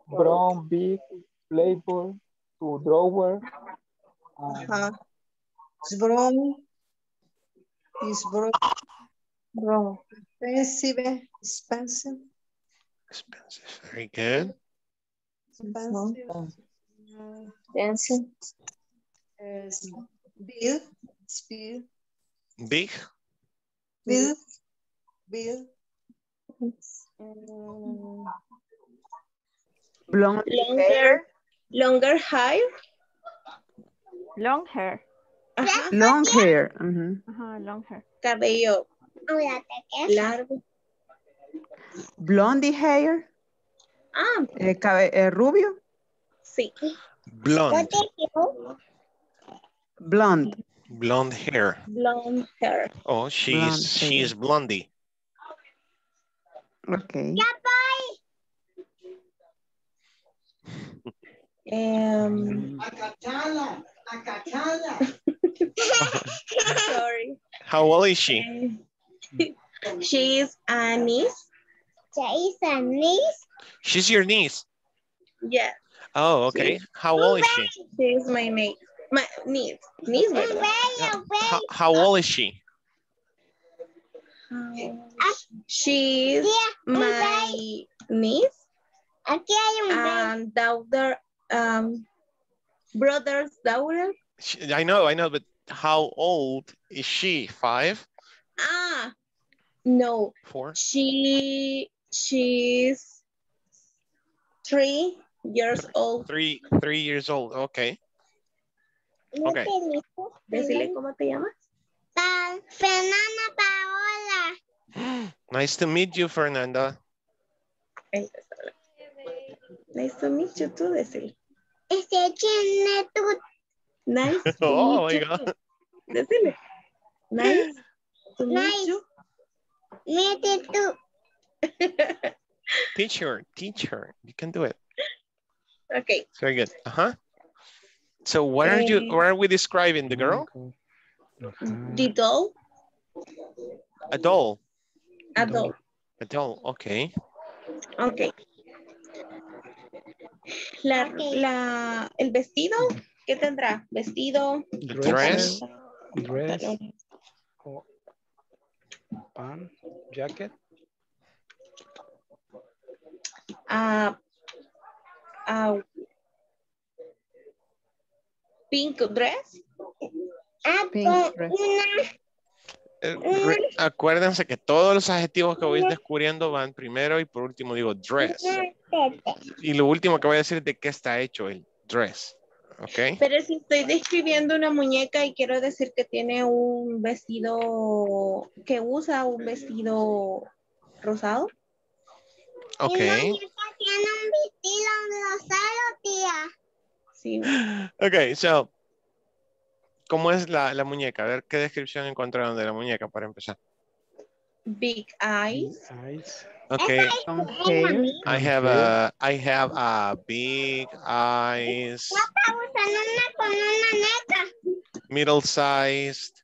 Brown, big, playful, two drawer. It's brown. Expensive, very good. Expensive. Big. Bill. Longer hair. Long hair. Ajá. Long hair. Uh-huh. Ajá, long hair. Cabello largo. Blondie hair. Ah. Rubio. Sí. Blonde. Blonde. Blonde hair. Blonde hair. Oh, she's blondie. Okay. Sorry. How old is she? She is a niece. She's your niece? Yes. Oh, okay. How old is she? She is my niece. How old is she? She's my niece. And daughter, brother's daughter. I know, but how old is she? 5? Ah, no. 4? She's 3 years old. Three years old. Okay. Okay. Decile cómo te llamas. Fernanda Paola. Nice to meet you, Fernanda. Nice to meet you too, Decile. Nice to oh meet my you God. Decile. Nice to meet you. Meet you too. Teacher, you can do it. Okay. Very good. Uh-huh. So what are we describing? The girl? The doll. A doll. A doll. A doll, okay. Okay. El vestido, ¿qué tendrá? Vestido. The dress. Pants, jacket. Pink dress. Pink dress. Acuérdense que todos los adjetivos que voy descubriendo van primero y por último digo dress. Y lo último que voy a decir es de qué está hecho el dress. Okay. Pero si estoy describiendo una muñeca y quiero decir que tiene un vestido, que usa un vestido rosado. Ok. Tiene un vestido rosado, tía. Okay, so, ¿cómo es la muñeca? A ver, ¿qué descripción encontraron de la muñeca para empezar? Big eyes. Okay. I have a big eyes. Middle sized.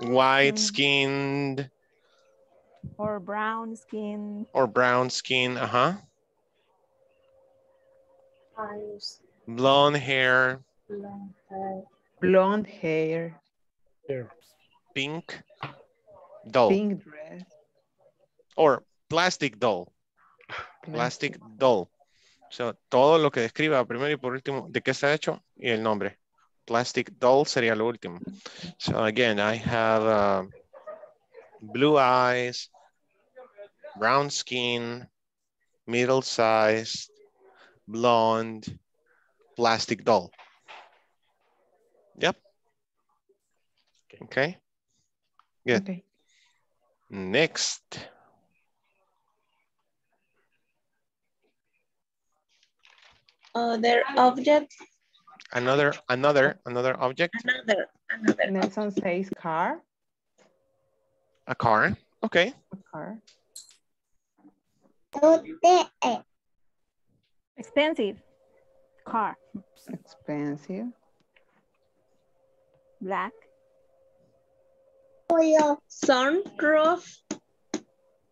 White skinned. Or brown skin. Uh-huh. Blonde hair. Pink doll. Pink dress. Or plastic doll. Plastic doll. So, todo lo que describa primero y por último, de qué está hecho y el nombre. Plastic doll sería lo último. So, again, I have blue eyes, brown skin, middle size, blonde, plastic doll. Yep. Okay. Good. Okay. Next. Other object. Another object. Nelson says car. A car. Okay. A car. Expensive car. Expensive. Black. Sunroof.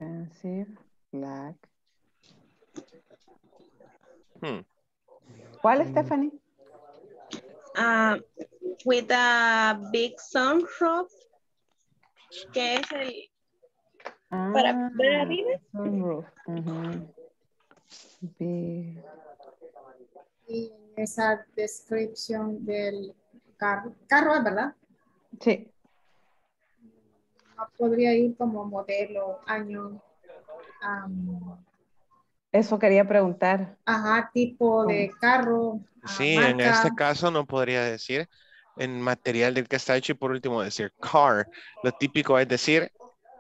Expensive. Black. ¿Cuál, Stephanie? With a big sunroof. ¿Qué es el? Para ver arriba. Sunroof. Y esa descripción del carro, ¿verdad? Sí. podría ir como modelo, año. Eso quería preguntar. Ajá, tipo de carro. Sí, marca. En este caso no podría decir en material del que está hecho y por último decir car. Lo típico es decir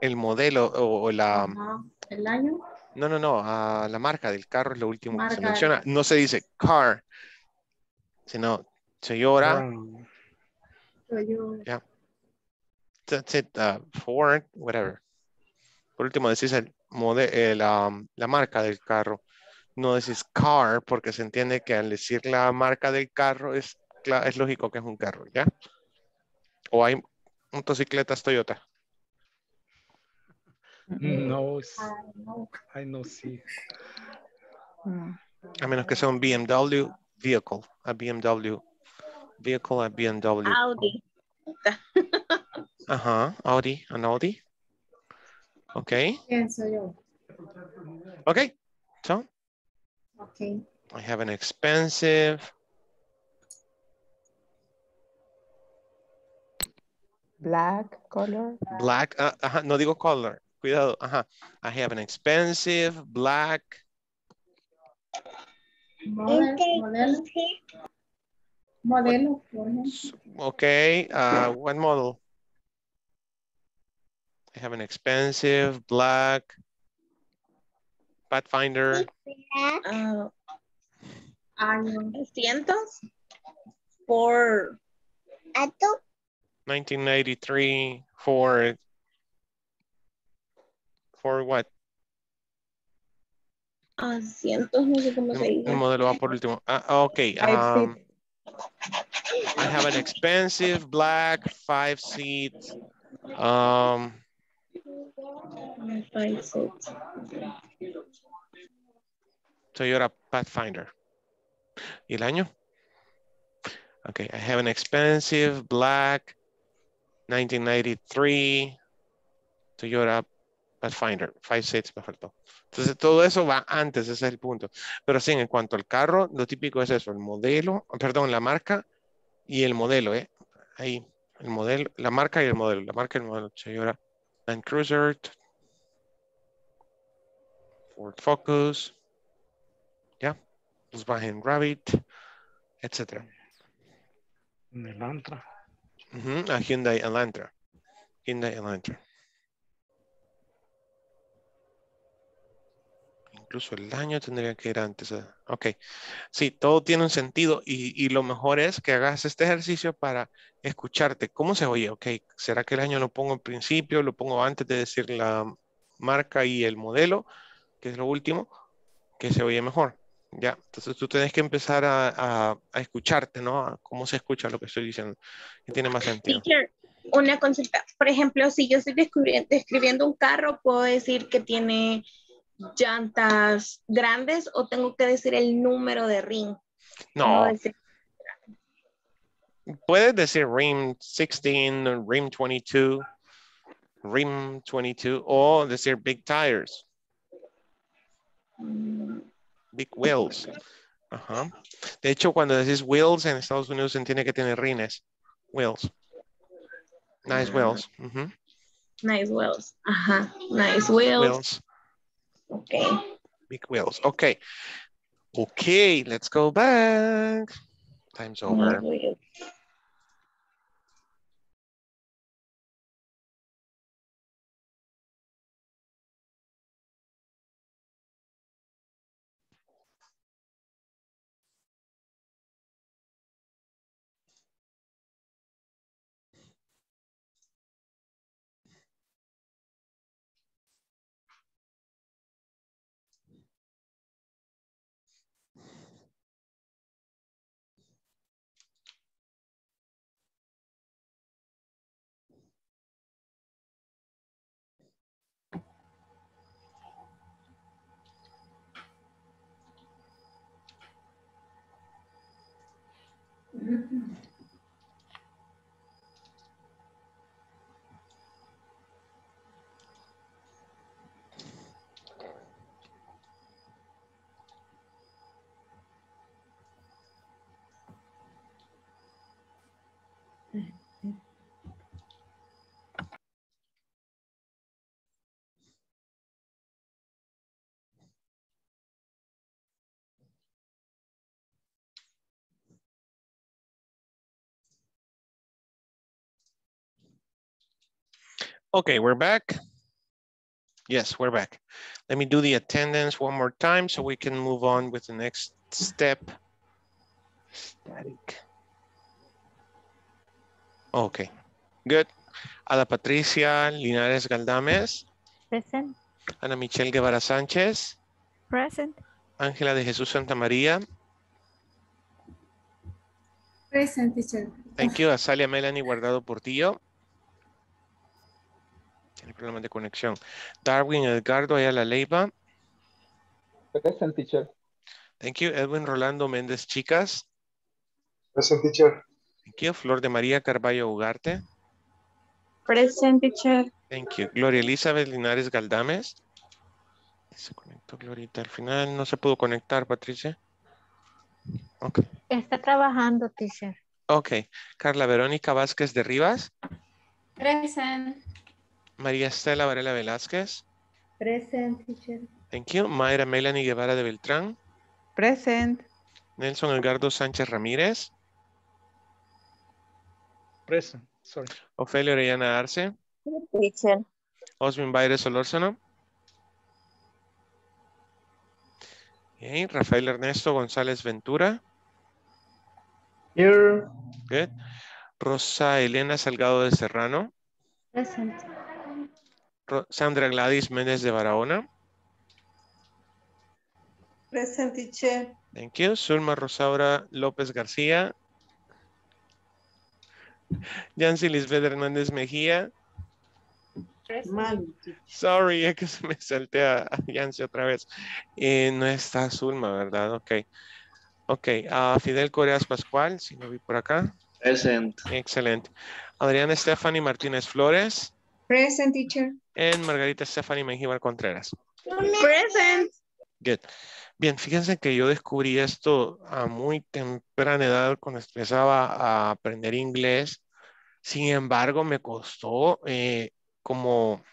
el modelo o la... Ajá. ¿El año? No, no, no. La marca del carro es lo último que se menciona. No se dice car, sino Toyota. Toyota. Yeah. That's it. Ford, whatever. Por último decís el la marca del carro. No decís car porque se entiende que al decir la marca del carro es lógico que es un carro, ¿ya? O hay motocicletas Toyota. No, I no see. A menos que sea un BMW vehicle, a BMW vehicle, a BMW. Audi. Ajá, Audi, an Audi. Okay. Pienso yo. Okay, so. Okay. I have an expensive. Black color. Black, ajá, no digo color. Cuidado, ajá. I have an expensive black. Model. Modelo. Okay, what model? I have an expensive black Pathfinder. For 1993 Ford. For what? Cientos, no sé cómo se dice. El modelo va por último. Okay. I have an expensive black 5-seat. Toyota Pathfinder. ¿Y el año? Okay. I have an expensive black 1993 Toyota Pathfinder, 5-seats me faltó. Entonces todo eso va antes, ese es el punto. Pero sí, en cuanto al carro, lo típico es eso, el modelo, perdón, la marca y el modelo, ¿eh? Ahí, el modelo, la marca y el modelo, la marca y el modelo. Toyota Land Cruiser, Ford Focus, ya, Volkswagen Rabbit, etc. Elantra. A Hyundai Elantra. Hyundai Elantra. Incluso el año tendría que ir antes. Ok. Sí, todo tiene un sentido y lo mejor es que hagas este ejercicio para escucharte. ¿Cómo se oye? Ok, ¿será que el año lo pongo al principio? ¿Lo pongo antes de decir la marca y el modelo? Que es lo último. Que se oye mejor. Ya, entonces tú tienes que empezar a escucharte, ¿no? A cómo se escucha lo que estoy diciendo. Y tiene más sentido. Una consulta. Por ejemplo, si yo estoy describiendo un carro, puedo decir que tiene... llantas grandes o tengo que decir el número de rim. No. Puedes decir rim 16, rim 22 o decir big tires. Big wheels. Ajá. De hecho, cuando decís wheels en Estados Unidos se entiende que tiene rines. Wheels. Nice wheels. Nice wheels. Ajá. Nice wheels. Okay. Big wheels. Okay. Okay, let's go back. Time's over. Okay, we're back. Yes, we're back. Let me do the attendance one more time so we can move on with the next step. Static. Okay, good. Ada Patricia Linares Galdames. Present. Ana Michelle Guevara Sanchez. Present. Angela de Jesús Santa Maria. Present, teacher. Thank you. Azalia Melanie Guardado Portillo. Tiene problemas de conexión. Darwin Edgardo Ayala Leyva. Present, teacher. Thank you. Edwin Rolando Mendez Chicas. Present, teacher. Thank you. Flor de Maria Carballo Ugarte. Present, teacher. Thank you. Gloria Elizabeth Linares Galdames. Se conectó Glorita. Al final no se pudo conectar, Patricia. Okay. Está trabajando, teacher. Ok. Carla Veronica Vázquez de Rivas. Present. Maria Estela Varela Velasquez. Present, teacher. Thank you. Mayra Melanie Guevara de Viltran. Present. Nelson Edgardo Sánchez Ramírez. Present. Sorry. Ophelia Orellana Arce. Present. Osmín Bayre Solórzano. Okay. Rafael Ernesto González Ventura. Here. Good. Rosa Elena Salgado de Serrano. Present. Sandra Gladys Méndez de Barahona. Present, teacher. Thank you. Zulma Rosaura López García. Yancy Lisbeth Hernández Mejía. Present. Sorry, es que se me salté a Yancy otra vez. No está Zulma, ¿verdad? Ok. Ok. Fidel Coreas Pascual, si lo vi por acá. Present. Excelente. Adriana Stephanie Martínez Flores. Present, teacher. And Margarita Stephanie Menjívar Contreras. Present. Good. Bien, fíjense que yo descubrí esto a muy temprana edad cuando empezaba a aprender inglés. Sin embargo, me costó como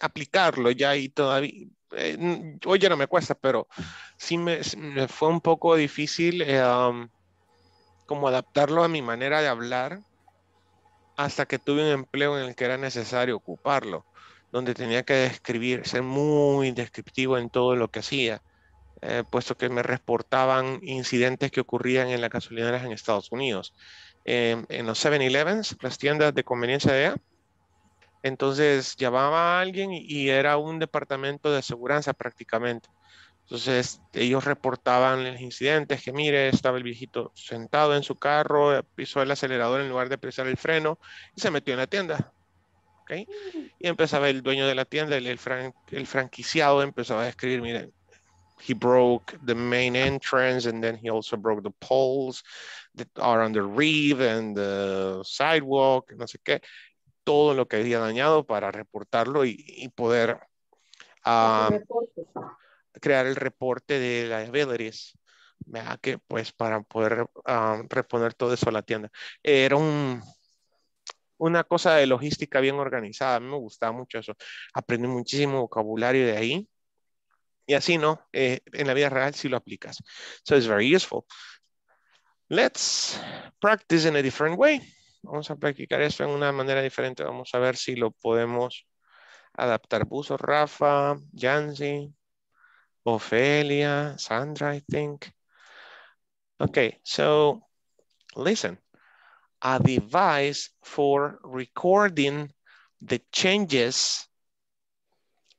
aplicarlo ya y todavía, hoy ya no me cuesta, pero sí me fue un poco difícil como adaptarlo a mi manera de hablar hasta que tuve un empleo en el que era necesario ocuparlo, donde tenía que describir, ser muy descriptivo en todo lo que hacía, puesto que me reportaban incidentes que ocurrían en las gasolineras en Estados Unidos, en los 7-Elevens, las tiendas de conveniencia de allá. Entonces llamaba a alguien y era un departamento de aseguranza prácticamente. Entonces ellos reportaban los incidentes, que mire, estaba el viejito sentado en su carro, pisó el acelerador en lugar de pisar el freno y se metió en la tienda. ¿Okay? Y empezaba el dueño de la tienda, el franquiciado empezaba a escribir, miren, he broke the main entrance and then he also broke the poles that are on the reeve and the sidewalk, no sé qué, todo lo que había dañado para reportarlo y poder crear el reporte de liabilities, ¿verdad? Que pues para poder responder todo eso a la tienda. Era una cosa de logística bien organizada. A mí me gustaba mucho eso. Aprendí muchísimo vocabulario de ahí. Y así, ¿no? En la vida real sí lo aplicas. So it's very useful. Let's practice in a different way. Vamos a practicar esto en una manera diferente. Vamos a ver si lo podemos adaptar. Buzo, Rafa, Yancy, Ophelia, Sandra, I think. Okay, so listen. A device for recording the changes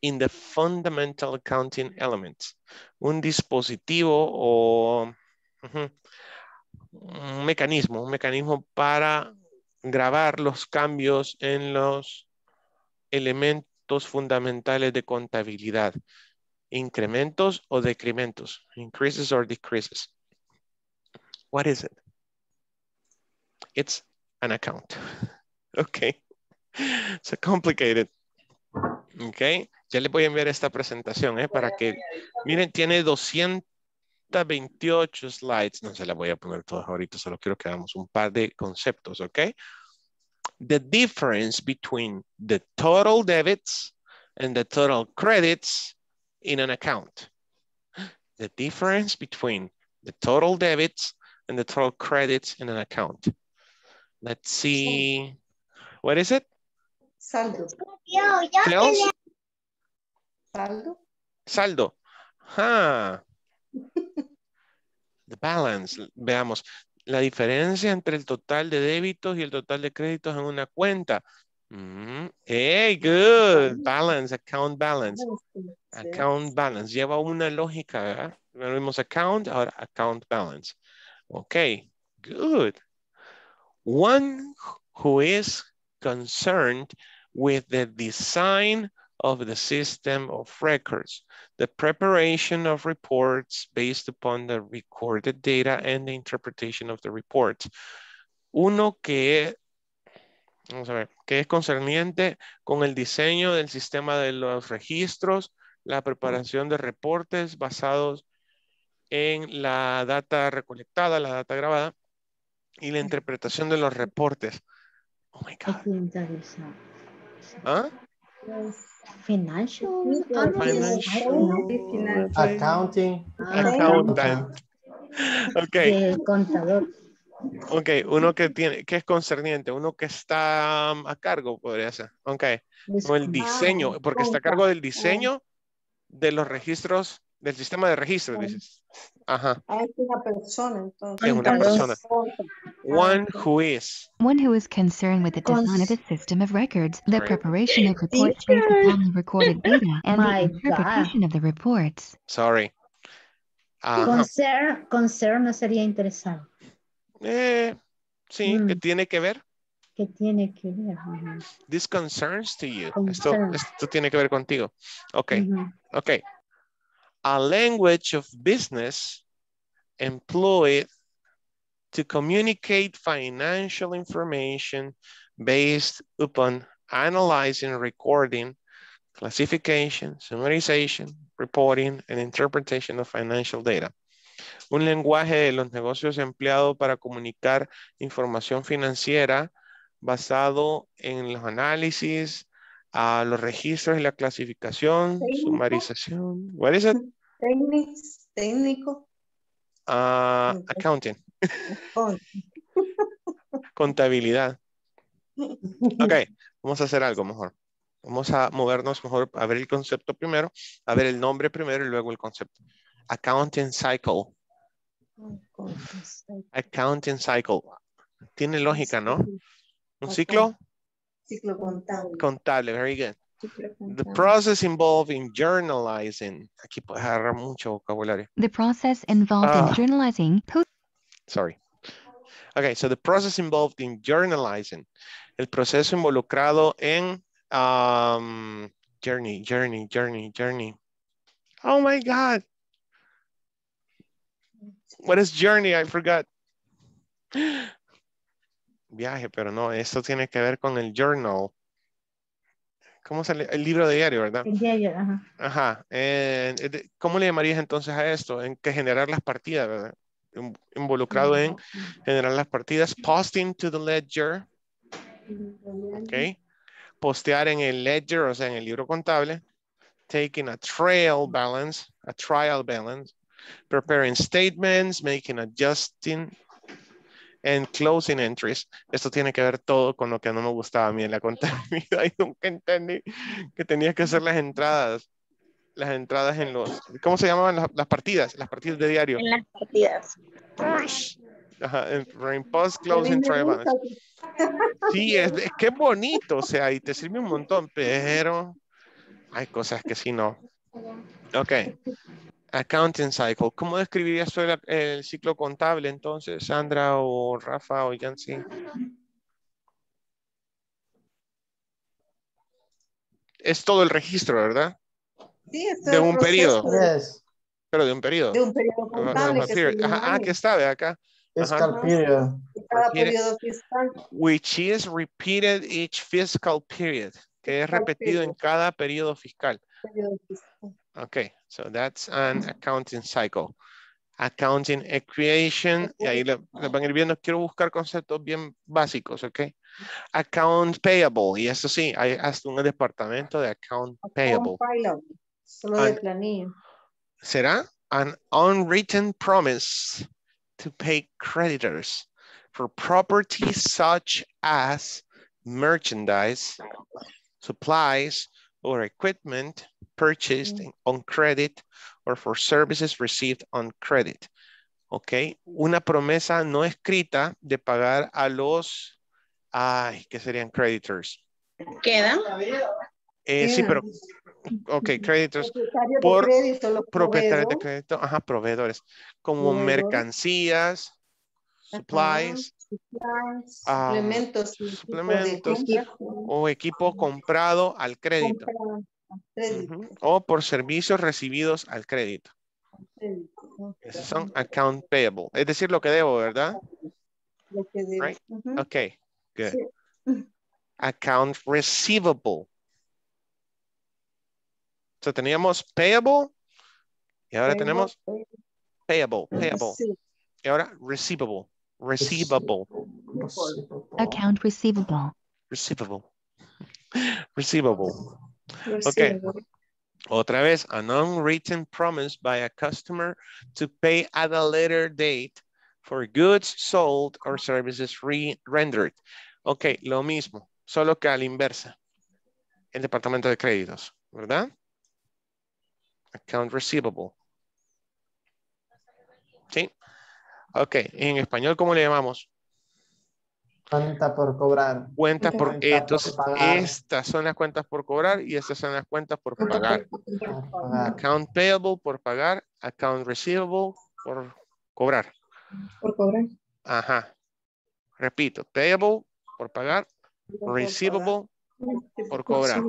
in the fundamental counting elements. Un dispositivo o un mecanismo para grabar los cambios en los elementos fundamentales de contabilidad. Incrementos o decrementos. Increases or decreases. What is it? It's an account. Okay. So complicated. Okay. Ya les voy a enviar esta presentación para que miren, tiene 228 slides. No se las voy a poner todas ahorita, solo quiero que hagamos un par de conceptos, okay? The difference between the total debits and the total credits in an account. The difference between the total debits and the total credits in an account. Let's see. What is it? Saldo. Close. Saldo. Saldo. Huh. The balance. Veamos. La diferencia entre el total de débitos y el total de créditos en una cuenta. Hey, good. Balance, account balance. Account balance. Lleva una lógica, ¿verdad? Primero vimos account, ahora account balance. Okay, good. One who is concerned with the design of the system of records, the preparation of reports based upon the recorded data and the interpretation of the reports. Uno que, vamos a ver, que es concerniente con el diseño del sistema de los registros, la preparación de reportes basados en la data recolectada, la data grabada y la interpretación de los reportes. Oh my God. ¿Ah? Financial, accounting, accountant. Okay. Contador. Okay, uno que tiene, que es concerniente, uno que está a cargo, podría ser. Okay. O el diseño, porque está a cargo del diseño de los registros, del sistema de registros, dices. Ajá. Es una persona, entonces. Es una persona. One who is concerned with the design of the system of records, the preparation of reports based upon the recorded data, and the interpretation of the reports. Sorry. Concern no sería interesante. Sí, que tiene que ver. Que tiene que ver. This concerns to you. Esto tiene que ver contigo. Ok, ok. A language of business employed to communicate financial information based upon analyzing, recording, classification, summarization, reporting, and interpretation of financial data. Un lenguaje de los negocios empleado para comunicar información financiera basado en los análisis, a los registros y la clasificación, ¿técnico? Sumarización. What is it? Técnico. Accounting. Contabilidad. Ok, vamos a hacer algo mejor. Vamos a movernos mejor a ver el concepto primero, a ver el nombre primero y luego el concepto. Accounting cycle. Accounting cycle. Tiene lógica, ¿no? ¿Un ciclo? Ciclo contable. Contable, very good. Contable. The process involved in journalizing. Aquí puedes agarrar mucho vocabulario. The process involved in journalizing. Sorry. Okay, so the process involved in journalizing. El proceso involucrado en journey. Oh my God. What is journey? I forgot. Viaje, pero no, esto tiene que ver con el journal. ¿Cómo sale? El libro de diario, ¿verdad? El diario, ajá. Ajá. ¿Cómo le llamarías entonces a esto? En que generar las partidas, ¿verdad? Involucrado en generar las partidas. Posting to the ledger. Ok. Postear en el ledger, o sea, en el libro contable. Taking a trial balance. Preparing statements, making adjusting. En closing entries, esto tiene que ver todo con lo que no me gustaba a mí en la contabilidad y nunca entendí que tenías que hacer las entradas en los, ¿cómo se llamaban las partidas de diario? En las partidas. Ajá, en post, closing, trial balance. Sí, es que es bonito, o sea, y te sirve un montón, pero hay cosas que sí no. Ok. Accounting cycle. ¿Cómo describirías el ciclo contable entonces, Sandra o Rafa o Yancy? Es todo el registro, ¿verdad? Sí, es todo. De un periodo. Yes. Pero de un periodo. De un periodo contable. Que está de acá. Fiscal period. Cada periodo fiscal. Which is repeated each fiscal period. Que es repetido en cada periodo fiscal. Periodo fiscal. Okay, so that's an accounting cycle. Accounting equation. Y ahí le van a ir viendo. Quiero buscar conceptos bien básicos, ¿ok? Account payable. Y eso sí, hay hasta un departamento de account payable. Solo de planilla. ¿Será? An unwritten promise to pay creditors for property such as merchandise, supplies, or equipment purchased on credit or for services received on credit. Okay, una promesa no escrita de pagar a los, ¿qué serían creditors? ¿Quedan? Sí, pero, ok, créditos, por propietarios de crédito, ajá, proveedores, como mercancías, supplies, suplementos o equipo comprado al crédito, o por servicios recibidos al crédito. Esos son account payable, es decir, lo que debo, ¿verdad? Lo que debo. Right? Ok, good. Sí. Account receivable. So teníamos payable y ahora tenemos payable. Sí. Y ahora receivable. Account receivable. Okay. Otra vez, an unwritten promise by a customer to pay at a later date for goods sold or services rendered. Ok, lo mismo, solo que a la inversa. El departamento de créditos, ¿verdad? Account receivable. ¿Sí? Ok, en español, ¿cómo le llamamos? Cuenta por cobrar. Cuenta por, entonces, estas son las cuentas por cobrar y estas son las cuentas por pagar. Account payable por pagar, account receivable por cobrar. Por cobrar. Ajá. Repito, payable por pagar, receivable por cobrar.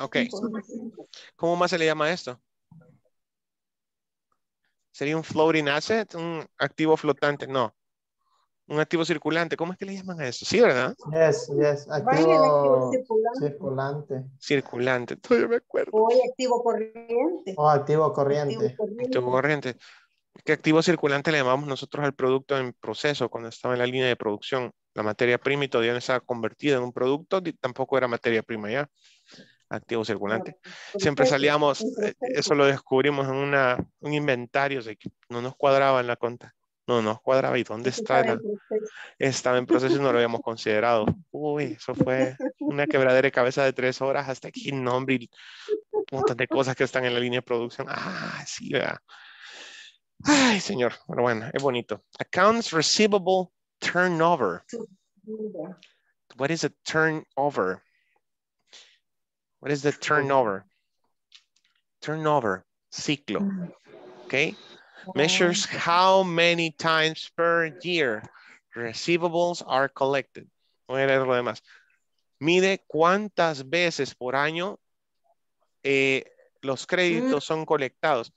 Ok. ¿Cómo más se le llama esto? ¿Sería un floating asset? ¿Un activo flotante? No. Un activo circulante, ¿cómo es que le llaman a eso? Sí, ¿verdad? Yes, activo circulante. Circulante, todavía me acuerdo. O activo corriente. Activo corriente. ¿Qué activo circulante le llamamos nosotros al producto en proceso cuando estaba en la línea de producción? La materia prima y todavía no estaba convertida en un producto, tampoco era materia prima ya. Activo circulante. Siempre salíamos, eso lo descubrimos en un inventario, no nos cuadraba en la cuenta. No nos cuadraba. ¿Y dónde está? Estaba en proceso y no lo habíamos considerado. Uy, eso fue una quebradera de cabeza de 3 horas hasta aquí. Nombre y un montón de cosas que están en la línea de producción. Ah, sí, ¿verdad? Ay, señor. Pero bueno, es bonito. Accounts receivable turnover. What is a turnover? What is the turnover? Turnover. Ciclo. Okay. Measures how many times per year receivables are collected. Voy a leer lo demás. Mide cuántas veces por año los créditos son colectados.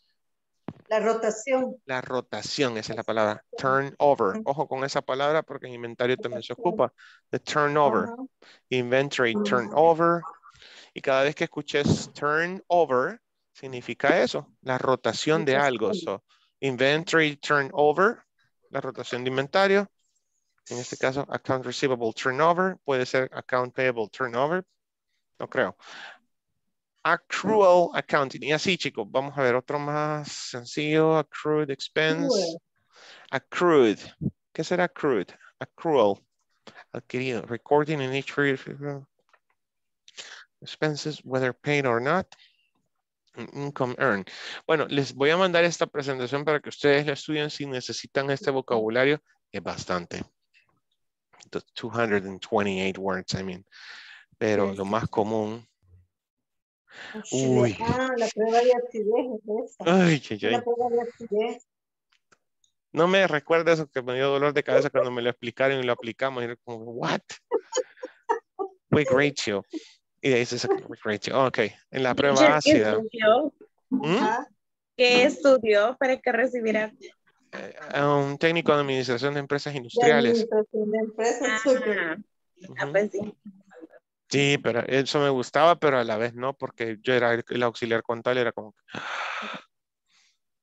La rotación. La rotación, esa es la palabra. Turnover. Ojo con esa palabra porque en inventario también se ocupa. The turnover. Inventory turnover. Y cada vez que escuches turnover, significa eso. La rotación de algo. So, inventory turnover, la rotación de inventario. En este caso, account receivable turnover. Puede ser account payable turnover. No creo. Accrual accounting. Y así, chicos, vamos a ver otro más sencillo. Accrued expense. Accrued. ¿Qué será accrued? Accrual. Adquirido. Recording in each period. Expenses, whether paid or not. Income earned. Bueno, les voy a mandar esta presentación para que ustedes la estudien si necesitan este vocabulario. Es bastante. 228 words, I mean. Pero lo más común. Uy. La prueba de acidez es esa. Ay. La prueba de acidez. No me recuerda eso que me dio dolor de cabeza cuando me lo explicaron y lo aplicamos. Y era como, what? Quick ratio. Y ahí se sacó. Ok, en la prueba ácida. ¿Qué estudió para que recibiera? Un técnico de administración de empresas industriales. Pues sí. Sí, pero eso me gustaba, pero a la vez no, porque yo era el auxiliar contable, era como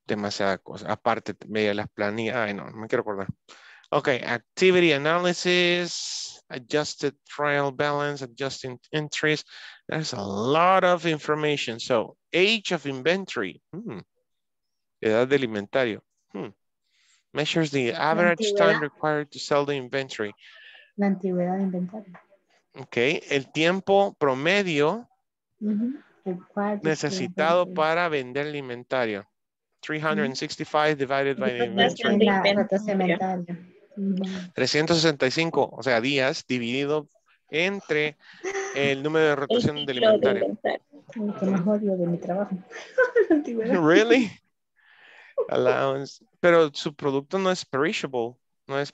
demasiada cosa. Aparte, veía las planillas. Ay, no me quiero acordar. Ok, activity analysis. Adjusted trial balance, adjusting entries. There's a lot of information. So, age of inventory. Edad del inventario. Measures the average time required to sell the inventory. la antigüedad de inventario. Ok, el tiempo promedio necesitado para vender el inventario. 365 divided by the inventario. 365, o sea, días dividido entre el número de rotación del inventario. Que más odio de mi trabajo. Really? Allowance. Pero su producto no es perishable. No es,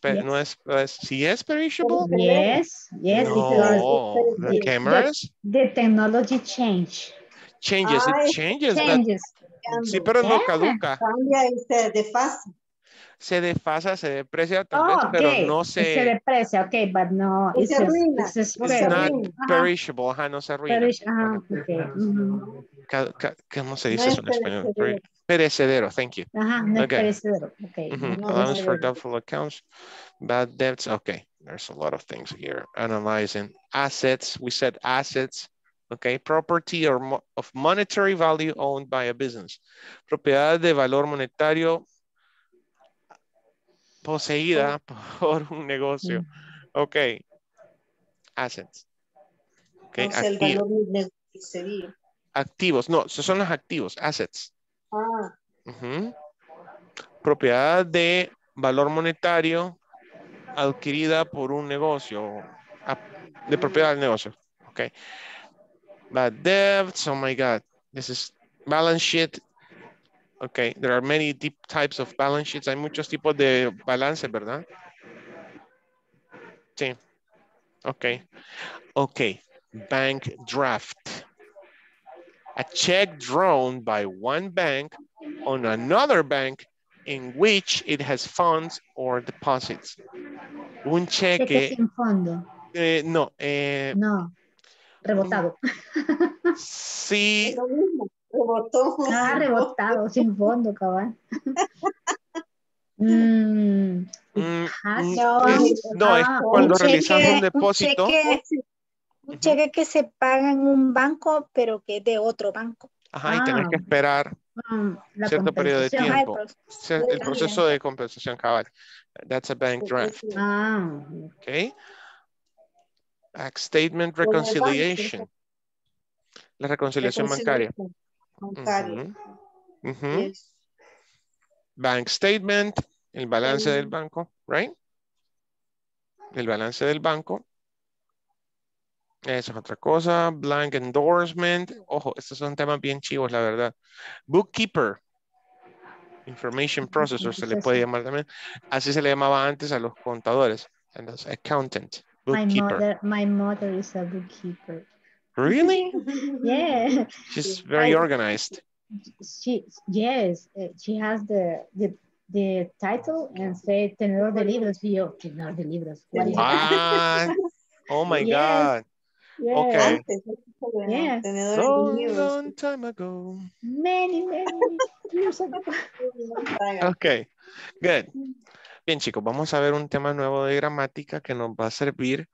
¿sí es perishable? Yes, yes. No. The cameras? The technology change. Changes, it changes. Changes. That, sí, pero no caduca. Cambia y se desfasa. Se desfasa, se deprecia tal vez, pero no se... Se deprecia, ok, but no... It's arruina. It's not perishable, ajá, no se arruina. ¿Cómo se dice eso en español? Perecedero, thank you. Ajá, no es perecedero, ok. Allowance for doubtful accounts, bad debts, ok. There's a lot of things here. Analyzing assets, we said assets, ok. Property or of monetary value owned by a business. Propiedad de valor monetario poseída por un negocio. Ok. Assets. Okay. Activos. No, son los activos. Assets. Propiedad de valor monetario adquirida por un negocio. De propiedad del negocio. Ok. Bad debts. Oh my God. This is balance sheet. Okay, there are many deep types of balance sheets. Hay muchos tipos de balance, ¿verdad? Sí. Okay. Okay. Bank draft. A check drawn by one bank on another bank in which it has funds or deposits. Un cheque. Cheque sin fondo. No. No. Rebotado. Sí. Rebotó. Ah, rebotado, sin fondo, cabal. No, es cuando realizamos un depósito. Un cheque que se paga en un banco, pero que es de otro banco. Ajá, y tener que esperar cierto periodo de tiempo. El proceso de compensación, cabal. That's a bank draft. Ok. Back statement reconciliation. La reconciliación bancaria. Yes. Bank statement, el balance del banco, right? El balance del banco. Eso es otra cosa. Blank endorsement. Ojo, estos son temas bien chivos, la verdad. Bookkeeper. Information processor se le puede llamar también. Así se le llamaba antes a los contadores. Entonces, accountant. Bookkeeper. My mother is a bookkeeper. Really? Yeah. She's very organized. Yes, she has the title and say Tenedor de Libros. Yo, Tenedor de Libros. Oh my God. Yes. Okay. Yes. Long time ago. Many years ago. Okay, good. Bien, chicos, vamos a ver un tema nuevo de gramática que nos va a servir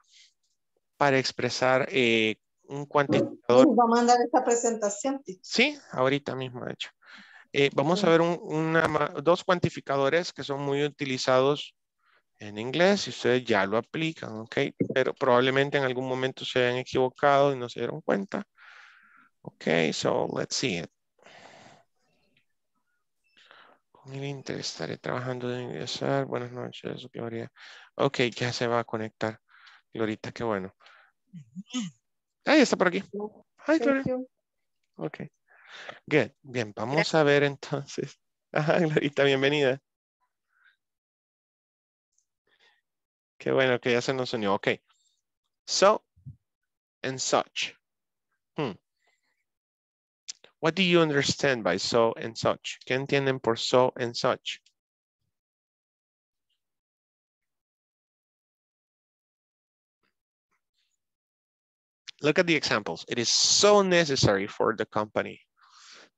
para expresar un cuantificador. ¿Va a mandar esta presentación? Sí, ahorita mismo, de hecho. Vamos a ver dos cuantificadores que son muy utilizados en inglés y ustedes ya lo aplican, ¿ok? Pero probablemente en algún momento se hayan equivocado y no se dieron cuenta. Ok, so let's see it. Con el Inter estaré trabajando de ingresar. Buenas noches, Gloria. Ok, ya se va a conectar. Glorita, qué bueno. Ahí está por aquí. Hi, Gloria. Ok. Good. Bien, vamos a ver entonces. Ajá, Glorita, bienvenida. Qué bueno que ya se nos unió. Ok. So and such. What do you understand by so and such? ¿Qué entienden por so and such? Look at the examples. It is so necessary for the company.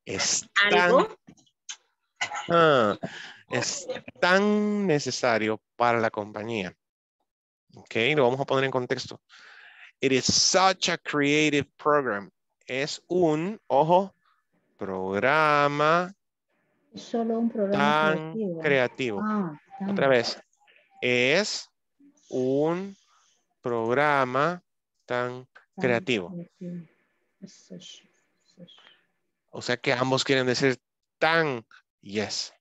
Es tan necesario para la compañía. Ok, lo vamos a poner en contexto. It is such a creative program. Es un, ojo, programa. Solo un programa tan creativo. Otra vez. Es un programa tan creativo. O sea que ambos quieren decir tan. Yes.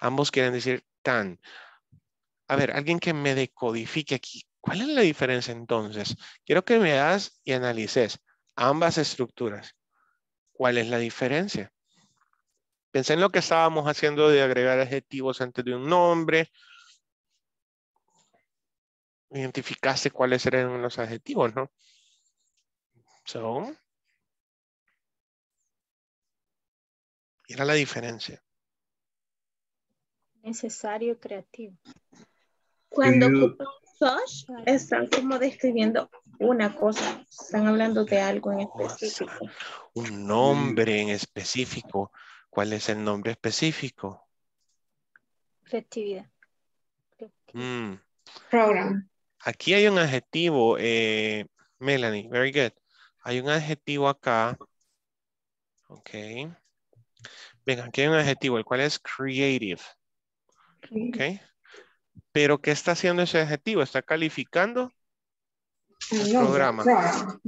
Ambos quieren decir tan. A ver, alguien que me decodifique aquí. ¿Cuál es la diferencia entonces? Quiero que me das y analices ambas estructuras. ¿Cuál es la diferencia? Pensé en lo que estábamos haciendo de agregar adjetivos antes de un nombre. Identificaste cuáles eran los adjetivos, ¿no? So, era la diferencia. Necesario, creativo. Cuando ocupan such, están como describiendo una cosa. Están hablando de algo en específico. Un nombre en específico. ¿Cuál es el nombre específico? Creatividad. Program. Aquí hay un adjetivo, Melanie, very good. Hay un adjetivo acá. Ok. Venga, aquí hay un adjetivo, el cual es creative. Ok. Pero, ¿qué está haciendo ese adjetivo? ¿Está calificando el programa?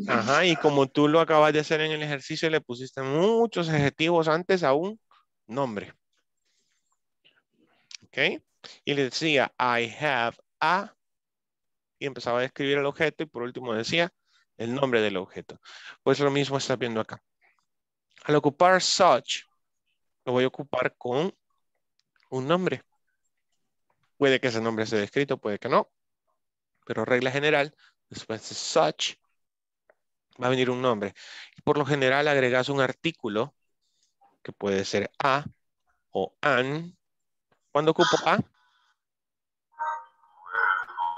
Ajá, y como tú lo acabas de hacer en el ejercicio, le pusiste muchos adjetivos antes a un nombre. Ok. Y le decía, I have a. Y empezaba a describir el objeto y por último decía el nombre del objeto. Pues lo mismo estás viendo acá. Al ocupar such, lo voy a ocupar con un nombre. Puede que ese nombre esté descrito, puede que no. Pero regla general, después de such, va a venir un nombre. Y por lo general agregas un artículo, que puede ser a o an. ¿Cuándo ocupo a?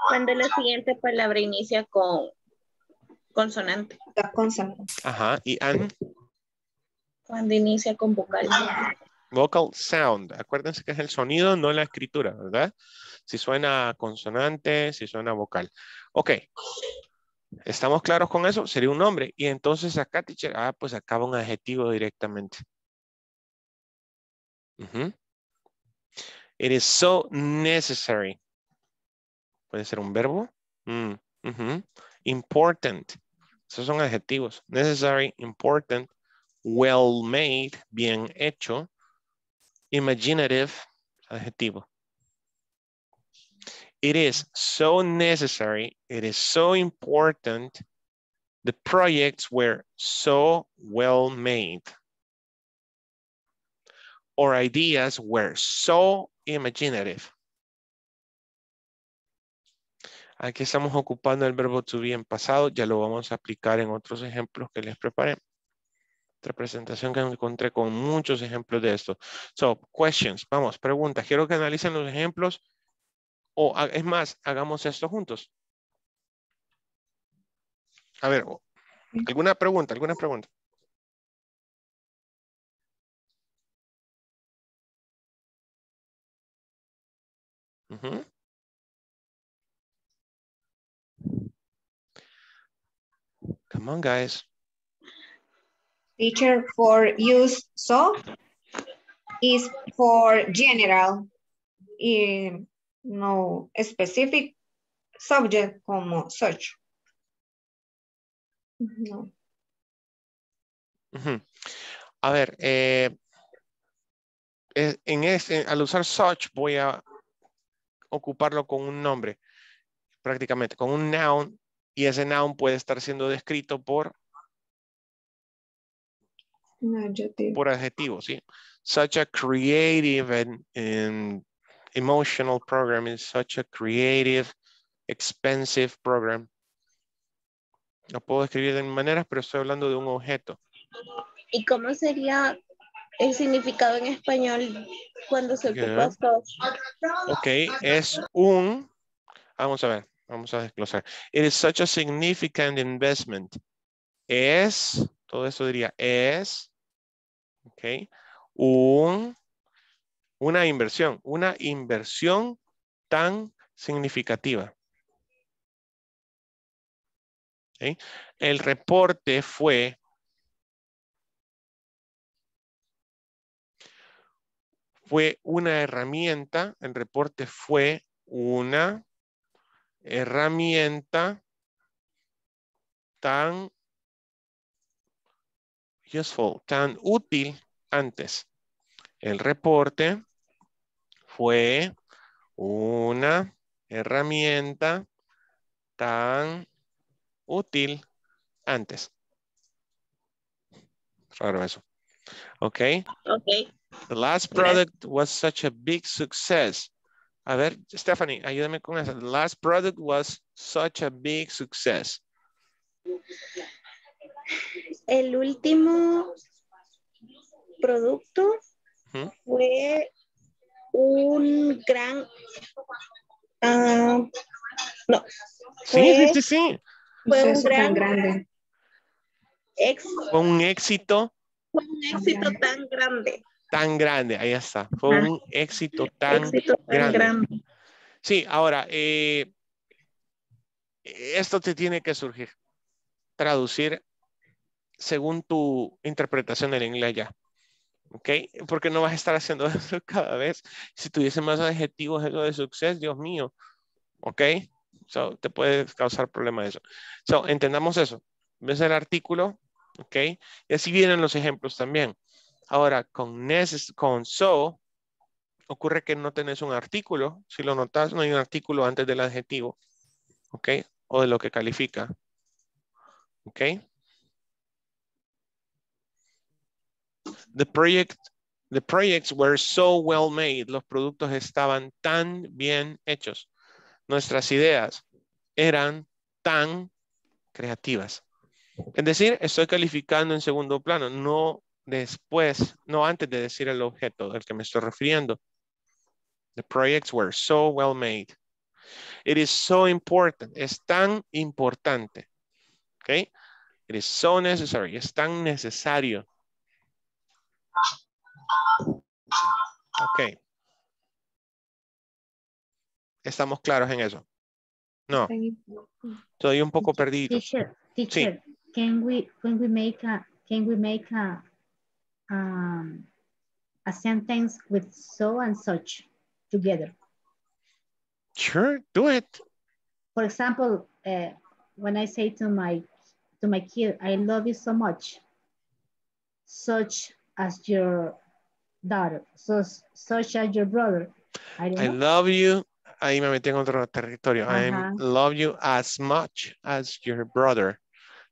Cuando la siguiente palabra inicia con consonante. La consonante. Ajá, y an. Cuando inicia con vocal. Vocal sound. Acuérdense que es el sonido, no la escritura, ¿verdad? Si suena consonante, si suena vocal. Ok. ¿Estamos claros con eso? Sería un nombre. Y entonces acá, teacher, pues acaba un adjetivo directamente. It is so necessary. Puede ser un verbo. Important. Esos son adjetivos. Necessary, important. Well made, bien hecho. Imaginative, adjetivo. It is so necessary. It is so important. The projects were so well made. Our ideas were so imaginative. Aquí estamos ocupando el verbo to be en pasado. Ya lo vamos a aplicar en otros ejemplos que les preparé. Otra presentación que encontré con muchos ejemplos de esto. So, questions. Vamos, preguntas. Quiero que analicen los ejemplos. O, es más, hagamos esto juntos. A ver, ¿alguna pregunta? ¿Alguna pregunta? Come on, guys. Teacher, for use so is for general y no specific subject como such. No. A ver, al usar such voy a ocuparlo con un nombre, prácticamente con un noun, y ese noun puede estar siendo descrito por adjetivo, ¿sí? Such a creative and emotional program is such a creative, expensive program. No puedo describir de mil maneras, pero estoy hablando de un objeto. ¿Y cómo sería el significado en español cuando se ocupa such? Ok, es un... Vamos a ver, vamos a desglosar. It is such a significant investment. Es... Todo eso diría es, ok, una inversión tan significativa. Okay. El reporte fue una herramienta, el reporte fue una herramienta tan useful, tan útil antes. El reporte fue una herramienta tan útil antes. Raro eso. Okay. Okay. The last product was such a big success. A ver, Stephanie, ayúdame con eso. The last product was such a big success. El último producto fue un gran... no. Sí. Fue un gran... grande. Éxito. Fue un éxito. Fue un éxito tan grande. Tan grande, ahí está. Fue un éxito tan, grande. Sí, ahora, esto te tiene que surgir. Traducir según tu interpretación del inglés ya. ¿Ok? Porque no vas a estar haciendo eso cada vez. Si tuviese más adjetivos eso de success, Dios mío. ¿Ok? So, te puede causar problema eso. So, entendamos eso. ¿Ves el artículo? ¿Ok? Y así vienen los ejemplos también. Ahora, con so, ocurre que no tenés un artículo. Si lo notas, no hay un artículo antes del adjetivo. ¿Ok? O de lo que califica. ¿Ok? The projects were so well made. Los productos estaban tan bien hechos. Nuestras ideas eran tan creativas. Es decir, estoy calificando en segundo plano, no después, no antes de decir el objeto al que me estoy refiriendo. The projects were so well made. It is so important. Es tan importante. Okay? It is so necessary. Es tan necesario. Ok. ¿Estamos claros en eso? No. Estoy un poco perdido. Teacher, sí. can we make a sentence with so and such together? Sure, do it. For example, when I say to my kid, I love you so much, such as your daughter, such as your brother. I love you. Ahí me metí en otro territorio. I love you as much as your brother.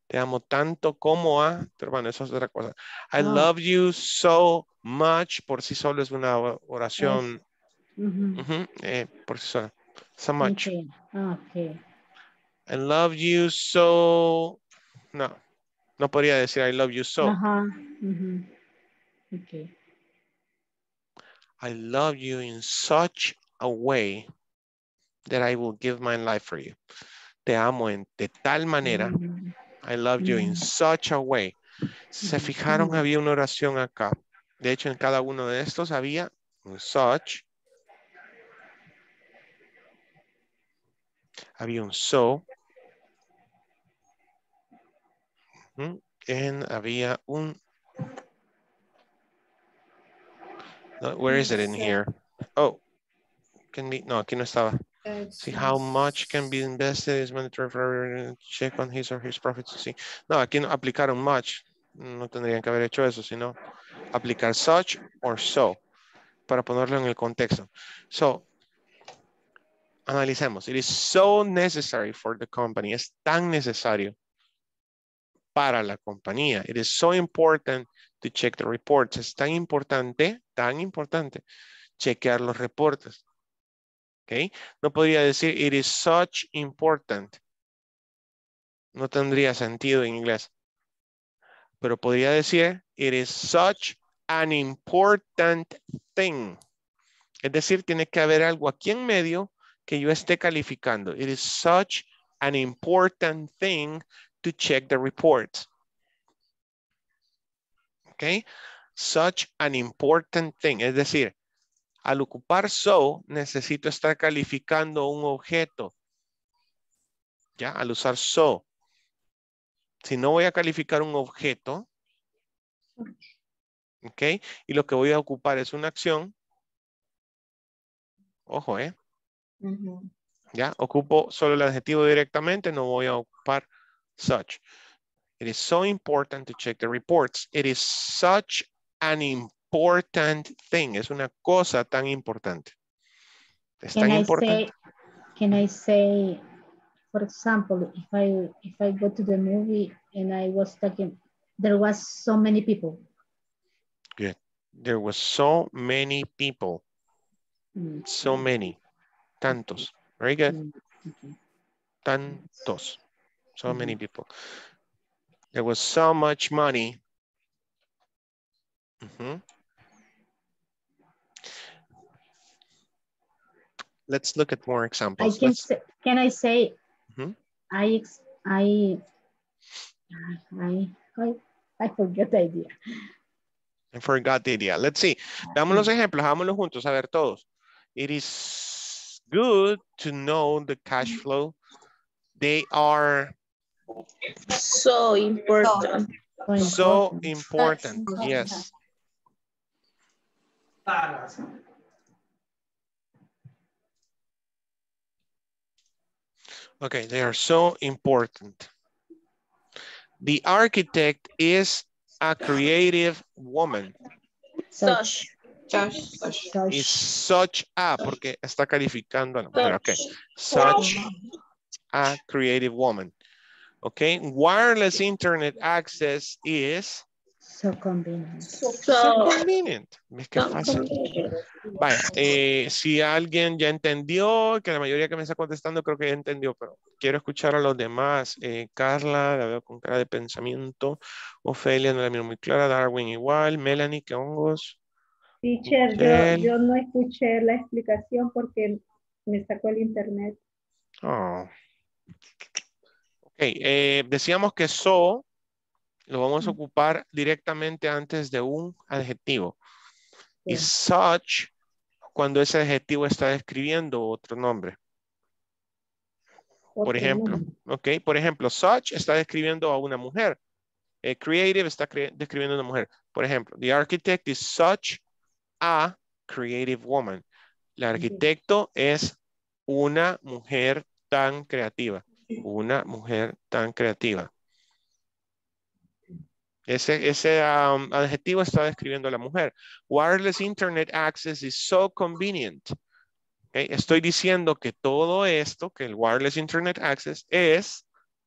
Te amo tanto como a tu hermano. Eso es otra cosa. I love you so much. Por sí solo es una oración. Por sí sola. So much. Okay. I love you so. No. No podría decir I love you so. Okay. I love you in such a way that I will give my life for you. Te amo de tal manera. I love you in such a way. Se fijaron, había una oración acá. De hecho, en cada uno de estos había un such. Había un so. Había un... Where is it in here? Oh. No, aquí no estaba. See how much can be invested is mandatory for check on his or his profits. Sí. No, aquí no aplicaron much. No tendrían que haber hecho eso, sino aplicar such or so para ponerlo en el contexto. So, analicemos. It is so necessary for the company. Es tan necesario para la compañía. It is so important to check the reports. Es tan importante chequear los reportes. Okay. No podría decir, it is such important. No tendría sentido en inglés. Pero podría decir, it is such an important thing. Es decir, tiene que haber algo aquí en medio que yo esté calificando. It is such an important thing to check the reports. Okay. Such an important thing. Es decir, al ocupar so, necesito estar calificando un objeto. Ya, al usar so. Si no voy a calificar un objeto, ok, y lo que voy a ocupar es una acción. Ojo, Ya, ocupo solo el adjetivo directamente, no voy a ocupar such. It is so important to check the reports. It is such an important thing. Es una cosa tan importante. Es tan importante. Can I say, for example, if I go to the movie and I was talking, there was so many people. Good. There was so many people. Mm. So many. Tantos. Very good. Mm. Okay. Tantos. So many people. There was so much money. Mm-hmm. Let's look at more examples. Can I say? Mm-hmm. I forgot the idea. I forgot the idea. Let's see. Damos los ejemplos. Hagámoslos juntos. A ver todos. It is good to know the cash flow. They are. So important. So important, yes. Okay, they are so important. The architect is a creative woman. Is such a, porque está calificando a la mujer. Okay, such a creative woman. Okay, wireless internet access is so convenient. So convenient. ¿Ves qué fácil? Vaya, si alguien ya entendió, que la mayoría que me está contestando creo que ya entendió, pero quiero escuchar a los demás. Carla, la veo con cara de pensamiento. Ophelia, no la miro muy clara. Darwin igual. Melanie, ¿qué hongos? Teacher, yo no escuché la explicación porque me sacó el internet. Oh. Okay, decíamos que so lo vamos a ocupar directamente antes de un adjetivo. Sí. Y such cuando ese adjetivo está describiendo otro nombre. Por ejemplo, okay, por ejemplo, such está describiendo a una mujer. Creative está describiendo a una mujer. Por ejemplo, the architect is such a creative woman. El arquitecto es una mujer tan creativa. Una mujer tan creativa. Ese adjetivo está describiendo a la mujer. Wireless internet access is so convenient. Okay. Estoy diciendo que todo esto, que el wireless internet access es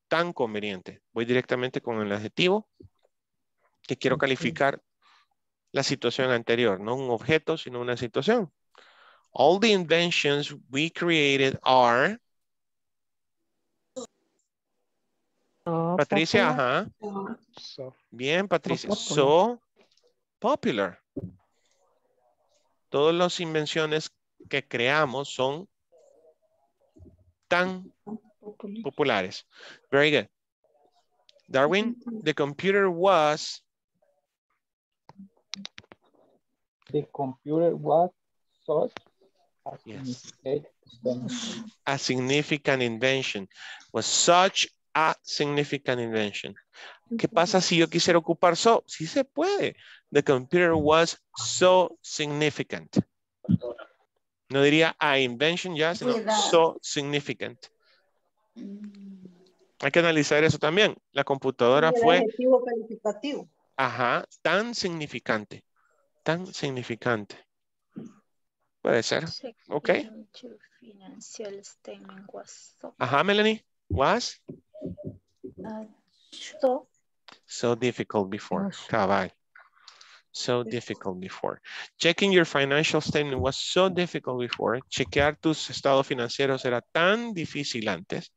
tan conveniente. Voy directamente con el adjetivo que quiero calificar la situación anterior. No un objeto, sino una situación. All the inventions we created are... Patricia, ajá. Bien, Patricia. So popular. Todas las invenciones que creamos son tan populares. Very good. Darwin, the computer was. The computer was such a, yes, a significant invention. Was such a significant invention. ¿Qué pasa si yo quisiera ocupar so? Sí se puede. The computer was so significant. No diría a invention ya, sino so significant. Hay que analizar eso también. La computadora fue... adjetivo calificativo. Ajá, tan significante. Tan significante. Puede ser. Ok. Ajá, Melanie. Was? So difficult before. Cabal. So difficult before. Checking your financial statement was so difficult before. Chequear tus estados financieros era tan difícil antes.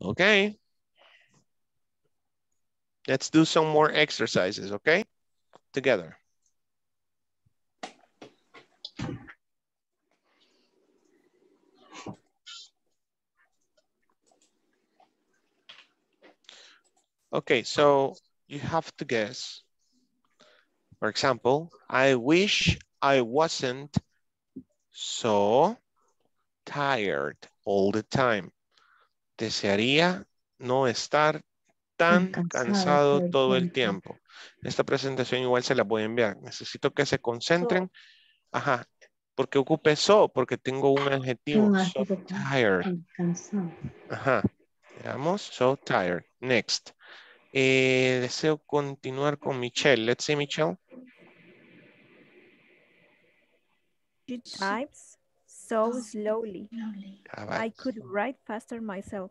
Okay. Let's do some more exercises, okay? Together. Okay, so you have to guess. For example, I wish I wasn't so tired all the time. Desearía no estar tan cansado todo el tiempo. Esta presentación igual se la voy a enviar. Necesito que se concentren. Ajá. Porque ocupe so, porque tengo un adjetivo. So tired. Ajá. Veamos. So tired. Next. Deseo continuar con Michelle. Let's see, Michelle. She types so slowly. I could write faster myself.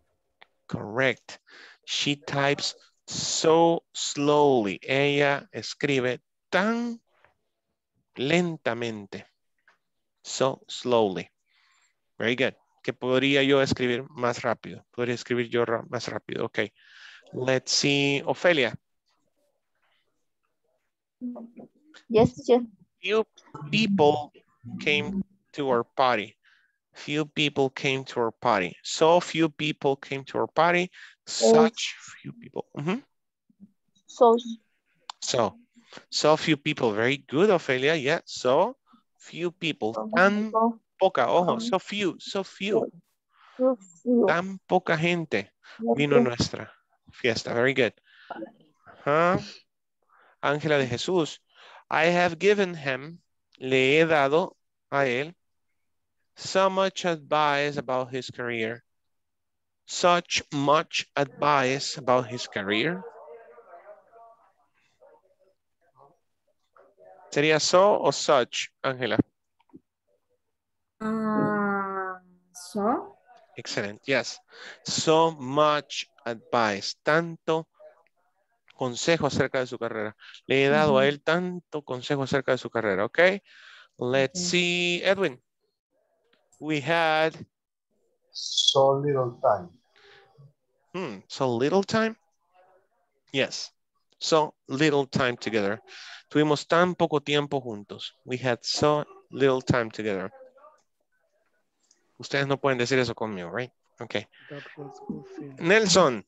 Correct. She types so slowly. Ella escribe tan lentamente. So slowly. Very good. ¿Qué podría yo escribir más rápido? Podría escribir yo más rápido. Okay. Let's see, Ophelia. Yes, yes. Few people came to our party. Few people came to our party. So few people came to our party. Such few people. Mm-hmm. So few people. Very good, Ophelia. Yeah. So few people. Tan poca. Ojo. So few. Tan poca gente vino nuestra fiesta. Very good. Huh? Angela de Jesús. I have given him, le he dado a él, so much advice about his career. Such much advice about his career. ¿Sería so o such, Angela? So. Excellent, yes. So much advice. Tanto consejo acerca de su carrera. Le he dado a él tanto consejo acerca de su carrera, ¿ok? Let's see, Edwin. We had so little time. So little time? Yes. So little time together. Tuvimos tan poco tiempo juntos. We had so little time together. Ustedes no pueden decir eso conmigo, right? Okay. Nelson.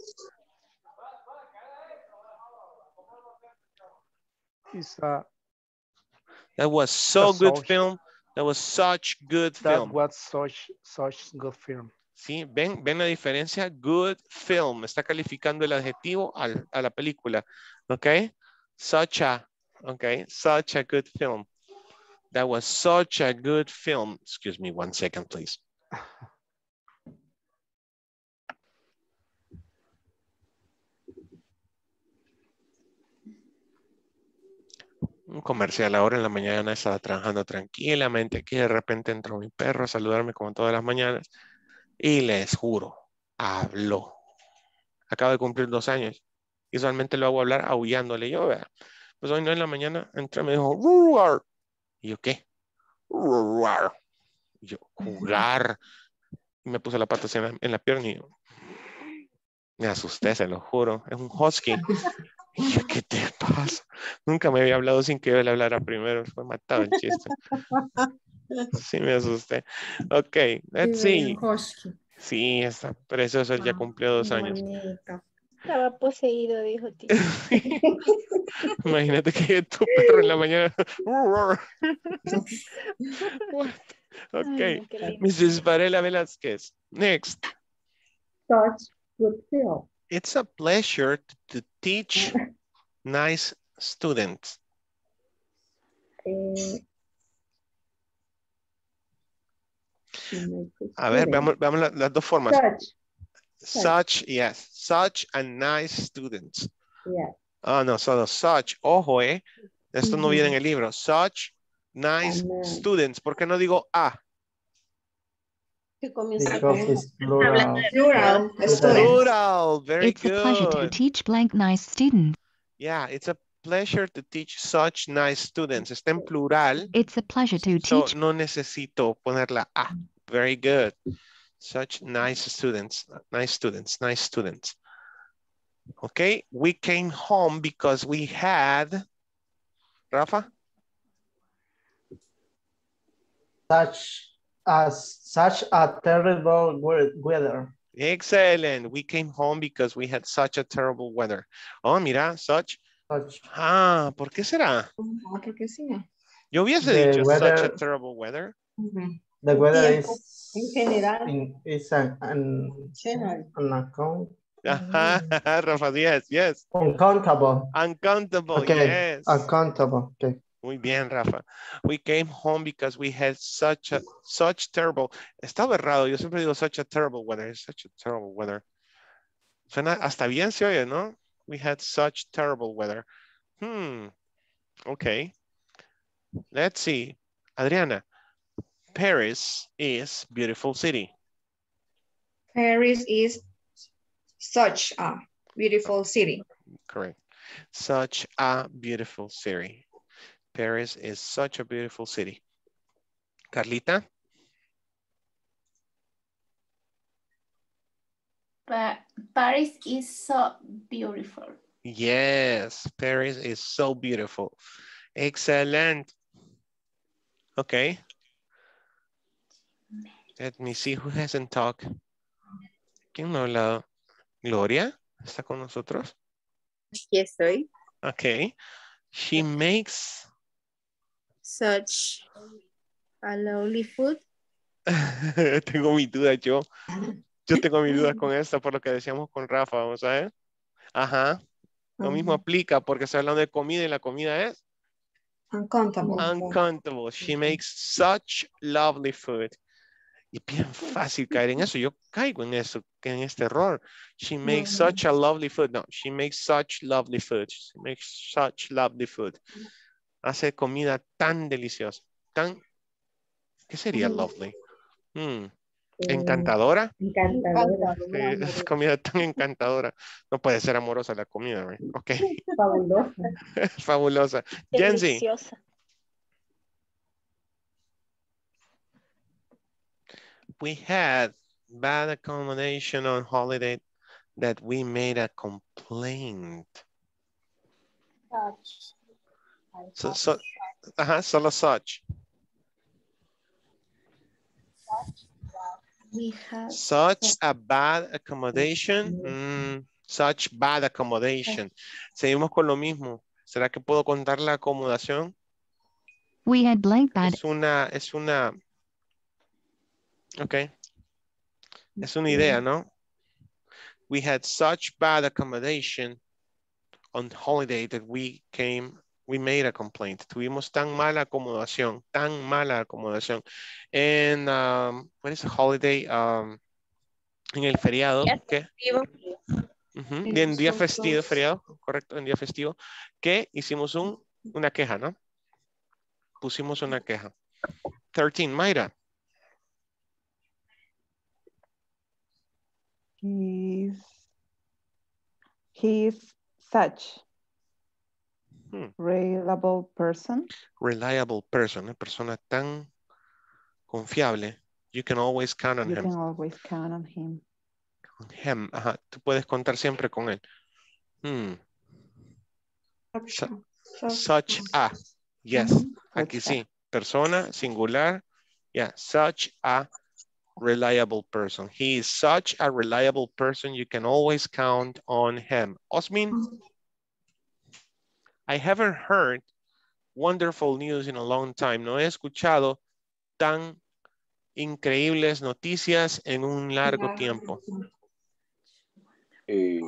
That was so good film. That was such good film. That was such good film. Sí, ven la diferencia. Good film. Está calificando el adjetivo a la película. Okay. Such a good film. That was such a good film. Excuse me one second, please. Un comercial ahora en la mañana, estaba trabajando tranquilamente aquí, de repente entró mi perro a saludarme como todas las mañanas y les juro, habló. Acabo de cumplir 2 años y usualmente lo hago hablar aullándole yo, ¿verdad? Pues hoy no, en la mañana entró y me dijo, "Ruar". Y yo, ¿qué? "Ruar". Y yo, jugar. Y me puso la pata así en la pierna y yo, me asusté, se lo juro. Es un husky. Y yo, ¿qué te pasa? Nunca me había hablado sin que yo le hablara primero. Fue matado el chiste. Sí, me asusté. Ok, let's see. Sí, está precioso. Ya cumplió 2 años. Bonita. Estaba poseído, dijo tío. Sí. Imagínate que tu perro en la mañana. What? Ok. Ay, no, Mrs. Varela Velázquez. Next. Starts with Phil. It's a pleasure to teach nice students. A ver, veamos las dos formas. Such, yes. Such a nice student. Yes. Ah, no, solo such. Ojo, Esto no viene en el libro. Such nice students. ¿Por qué no digo a? Plural. Very good. It's a pleasure to teach blank nice students. Yeah, it's a pleasure to teach such nice students. Está en plural. It's a pleasure to teach. So no necesito ponerla a. Very good. Such nice students. Nice students. Okay, we came home because we had, Rafa? Such a terrible weather. Excellent. We came home because we had such a terrible weather. Oh, mira, such. Ah, ¿por qué será? No, creo que sí. Yo hubiese dicho weather, such a terrible weather. The weather is en general. It's an account. Rafa, yes. Uncountable. Uncountable, okay. Yes. Uncountable, okay. Muy bien, Rafa. We came home because we had such terrible. Estaba errado. Yo siempre digo such a terrible weather. It's such a terrible weather. Suena hasta bien se oye, ¿no? We had such terrible weather. Okay. Let's see. Adriana, Paris is beautiful city. Paris is such a beautiful city. Correct. Such a beautiful city. Paris is such a beautiful city. Carlita? Paris is so beautiful. Yes, Paris is so beautiful. Excellent. Okay. Let me see who hasn't talked. ¿Quién no ha hablado? Gloria, ¿está con nosotros? Aquí estoy. Okay. She makes such a lovely food. Tengo mi duda yo. Yo tengo mis dudas con esta por lo que decíamos con Rafa, vamos a ver. Ajá. Lo mismo aplica porque se habla de comida y la comida es uncountable. Uncountable. She makes such lovely food. Y bien fácil caer en eso. Yo caigo en eso, en este error. She makes such a lovely food. No, she makes such lovely food. She makes such lovely food. Hace comida tan deliciosa. Tan, ¿qué sería lovely? ¿Encantadora? Encantadora. Es comida tan encantadora. No puede ser amorosa la comida, ¿verdad? Ok. Fabulosa. Fabulosa. Jensi. We had bad accommodation on holiday that we made a complaint. Solo such. We had such a bad accommodation. Such bad accommodation. Seguimos con lo mismo. ¿Será que puedo contar la acomodación? We had like that. Es una. Okay. Es una idea, ¿no? We had such bad accommodation on holiday that we made a complaint. Tuvimos tan mala acomodación. And what is a holiday? En el feriado. ¿Qué? En día festivo, feriado, correcto, en día festivo. Que hicimos una queja, ¿no? Pusimos una queja. 13, Mayra. He is such reliable person. Reliable person, una persona tan confiable. You can always count on him. You can always count on him. Ajá, tú puedes contar siempre con él. Such a, yes, aquí sí, persona singular, yeah, such a reliable person. He is such a reliable person. You can always count on him. Osmin, I haven't heard wonderful news in a long time. No he escuchado tan increíbles noticias en un largo tiempo. I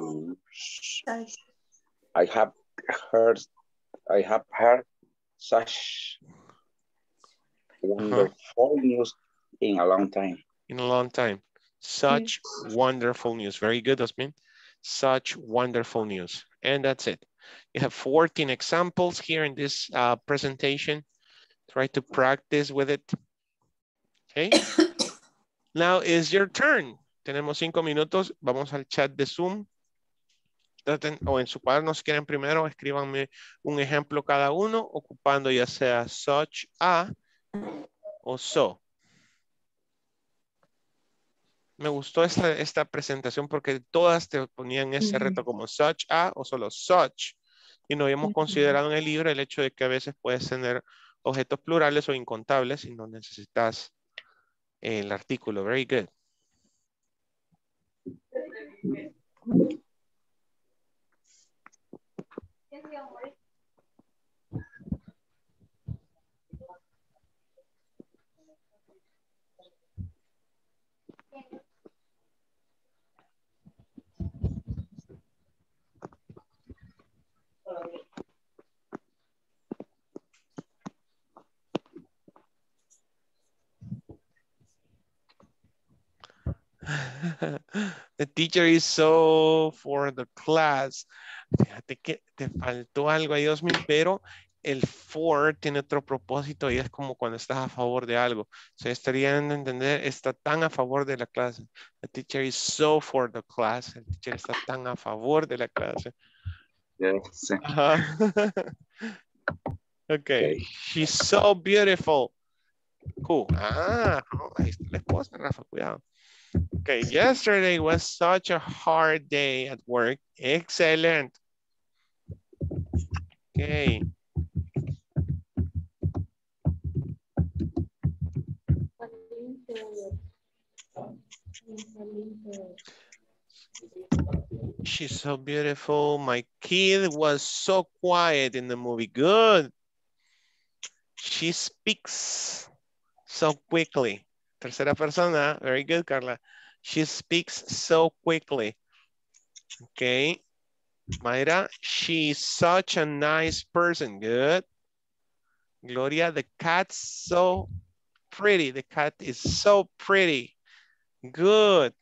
have heard such wonderful news in a long time. In a long time. Such wonderful news. Very good, Osmin. Such wonderful news. And that's it. You have 14 examples here in this presentation. Try to practice with it. Okay. Now is your turn. Tenemos 5 minutos. Vamos al chat de Zoom. Traten, o en su cuaderno, si quieren primero, escríbanme un ejemplo cada uno, ocupando ya sea such a o so. Me gustó esta presentación porque todas te ponían ese reto como such a o solo such. Y no habíamos considerado en el libro el hecho de que a veces puedes tener objetos plurales o incontables y no necesitas el artículo. Very good. The teacher is so for the class. Fíjate que te faltó algo ahí, Osmín, pero el for tiene otro propósito y es como cuando estás a favor de algo. So estarían a entender, está tan a favor de la clase. The teacher is so for the class. El teacher está tan a favor de la clase. Yes. Okay. She's so beautiful. Cool. Ah, ahí está la cosa, Rafa, cuidado. Okay, yesterday was such a hard day at work. Excellent. Okay. She's so beautiful. My kid was so quiet in the movie. Good. She speaks so quickly. Tercera persona. Very good, Carla. She speaks so quickly. Okay. Mayra, she's such a nice person. Good. Gloria, the cat's so pretty. The cat is so pretty. Good.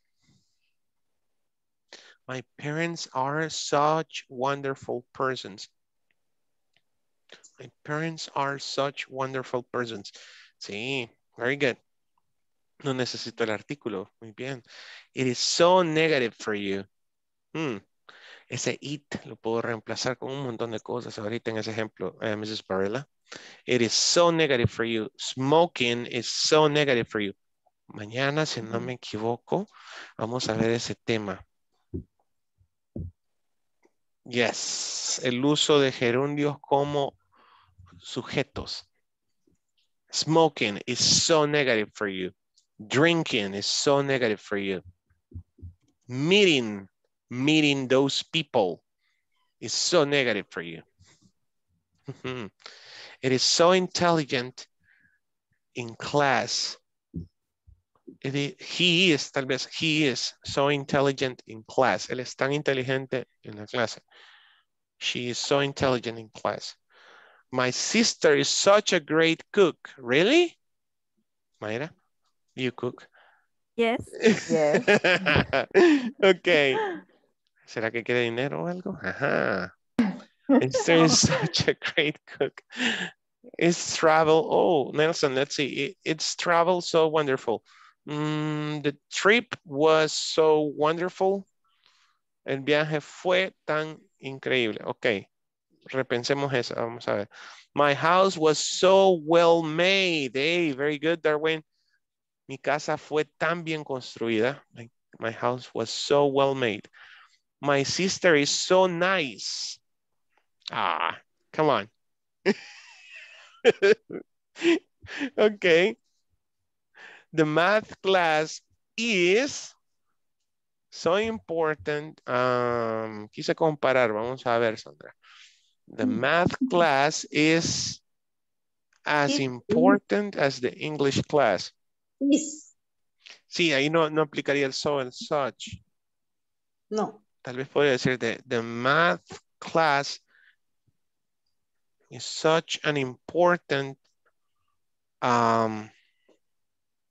My parents are such wonderful persons. My parents are such wonderful persons. Sí, very good. No necesito el artículo. Muy bien. It is so negative for you. Ese it lo puedo reemplazar con un montón de cosas ahorita en ese ejemplo, Mrs. Varela. It is so negative for you. Smoking is so negative for you. Mañana, si no me equivoco, vamos a ver ese tema. Yes. El uso de gerundios como sujetos. Smoking is so negative for you. Drinking is so negative for you. Meeting those people is so negative for you. It is so intelligent in class. He is so intelligent in class. Él es tan inteligente en la clase. She is so intelligent in class. My sister is such a great cook. Really? Mayra? You cook? Yes. Yes. Okay. ¿Será que quiere dinero o algo? Ajá. It's such a great cook. It's travel. Oh, Nelson, let's see. It's travel so wonderful. The trip was so wonderful. El viaje fue tan increíble. Okay. Repensemos eso. Vamos a ver. My house was so well made. Hey, very good, Darwin. Mi casa fue tan bien construida. My house was so well made. My sister is so nice. Ah, come on. Okay. The math class is so important. Quise comparar. Vamos a ver, Sandra. The math class is as important as the English class. Is. Sí, ahí no aplicaría el so and such. No. Tal vez podría decir the math class is such an important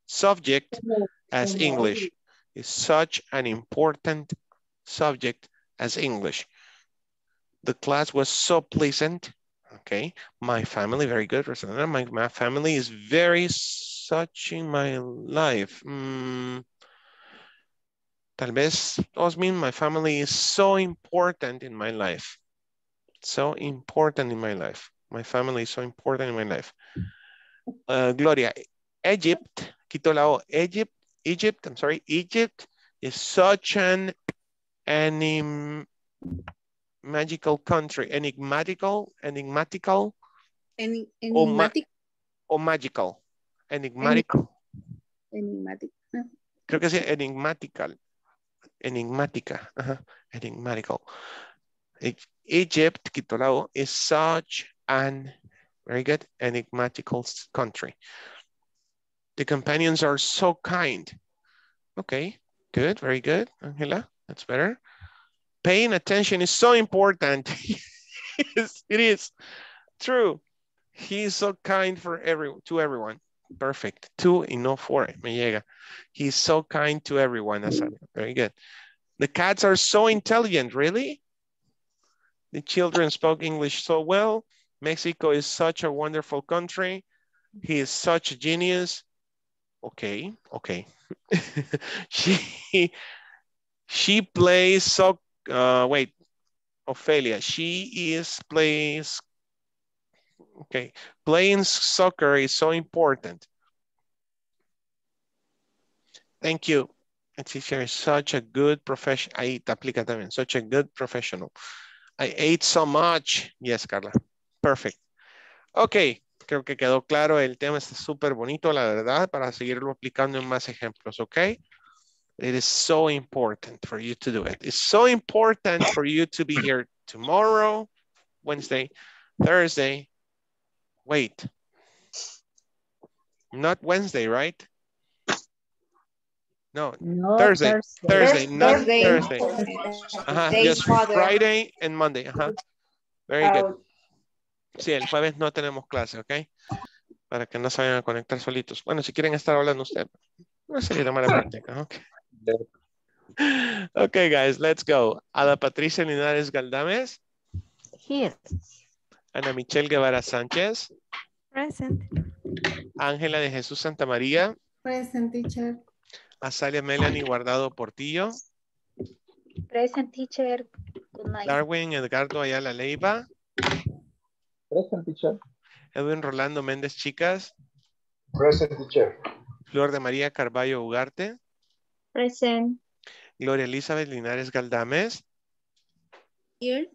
subject as English. It's such an important subject as English. The class was so pleasant. Okay. My family, very good. My family is very such in my life. Tal vez, Osmin, my family is so important in my life. So important in my life. My family is so important in my life. Gloria, Egypt, quito la O, Egypt, I'm sorry, Egypt is such an magical country. Enigmática. Creo que sí, enigmática. Ajá. Enigmatical. Egypt, quito la O, is such an, very good, enigmatical country. The companions are so kind. Okay, good, very good, Angela, that's better. Paying attention is so important. Yes, it is true. He's so kind to everyone. Perfect. 2 and no 4. Me llega. He's so kind to everyone. Very good. The cats are so intelligent, really? The children spoke English so well. Mexico is such a wonderful country. He is such a genius. Okay, okay. She plays so, wait, Ophelia, she is plays, okay. Playing soccer is so important. Thank you. And teacher is such a good professional. Ahí te aplica también, such a good professional. I ate so much. Yes, Carla. Perfect. Okay. Creo que quedó claro, el tema está súper bonito, la verdad, para seguirlo aplicando en más ejemplos, okay? It is so important for you to do it. It's so important for you to be here tomorrow, Wednesday, Thursday. Wait, not Wednesday, right? No, no Thursday. Thursday, not Thursday. Thursday. Ajá, just Friday and Monday. Ajá. Very good. Sí, el jueves no tenemos clase, ¿ok? Para que no se vayan a conectar solitos. Bueno, si quieren estar hablando ustedes, no sería mala práctica, ¿ok? Ok, guys, let's go. Ada Patricia Linares Galdames. Here. Ana Michelle Guevara Sánchez. Present. Ángela de Jesús Santa María. Present, teacher. Azalia Melanie Guardado Portillo. Present, teacher. Good night. Darwin Edgardo Ayala Leyva. Present, teacher. Edwin Rolando Mendez Chicas. Present, teacher. Flor de Maria Carballo Ugarte. Present. Gloria Elizabeth Linares Galdames. Here.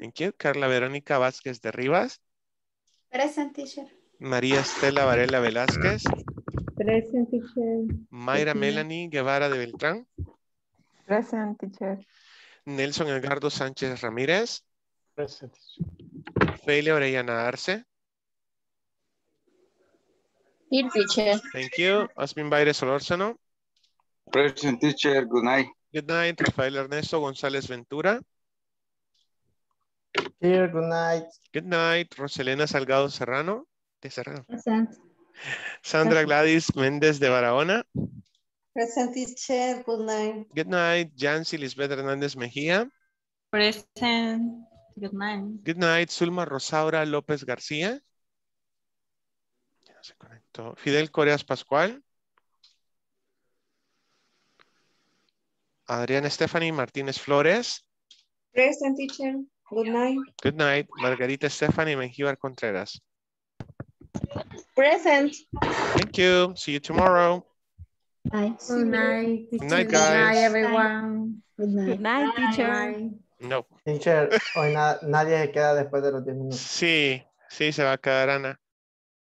Thank you. Carla Veronica Vazquez de Rivas. Present, teacher. Maria Estela Varela Velasquez. Present, teacher. Mayra Melanie Guevara de Viltran. Present, teacher. Nelson Edgardo Sánchez Ramírez. Present, teacher. Ophelia Orellana Arce. Here, teacher. Thank you. Osmín Bayre Solórzano. Present, teacher. Good night. Good night. Rafael Ernesto González Ventura. Here, good night. Good night. Rosa Elena Salgado Serrano. De Serrano. Present. Sandra Gladys Méndez de Barahona. Present, teacher. Good night. Good night. Jancy Lisbeth Hernández Mejía. Present. Good night. Good night. Zulma Rosaura López García. Ya no se conectó. Fidel Coreas Pascual. Adriana Stephanie Martínez Flores. Present, teacher. Good night. Good night. Margarita Stephanie Menjívar Contreras. Present. Thank you. See you tomorrow. Bye. Good night. Good night, guys. Good night, everyone. Good night. Good night, teacher. Bye. No. Teacher, hoy nadie se queda después de los 10 minutos. Sí, sí, se va a quedar Ana.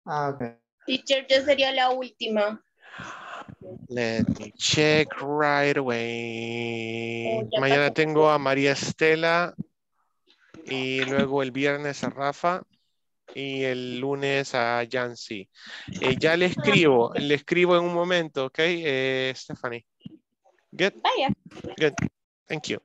Ah, ok. Teacher, yo sería la última. Let me check right away. Oh, mañana tengo a María Estela y luego el viernes a Rafa y el lunes a Yancy. Ya le escribo en un momento, ok, Stephanie. Good. Oh, yeah. Good. Thank you.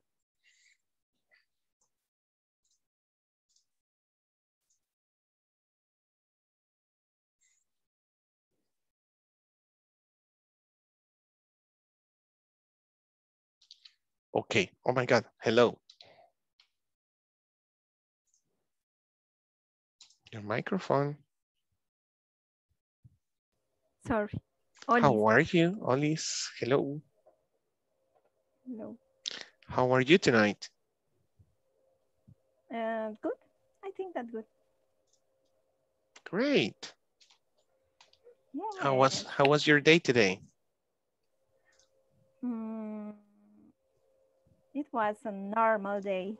Okay, oh my God, hello. Your microphone. Sorry. Olis. How are you, Olis? Hello. Hello. How are you tonight? Good, I think that's good. Great. Yeah. How was your day today? It was a normal day,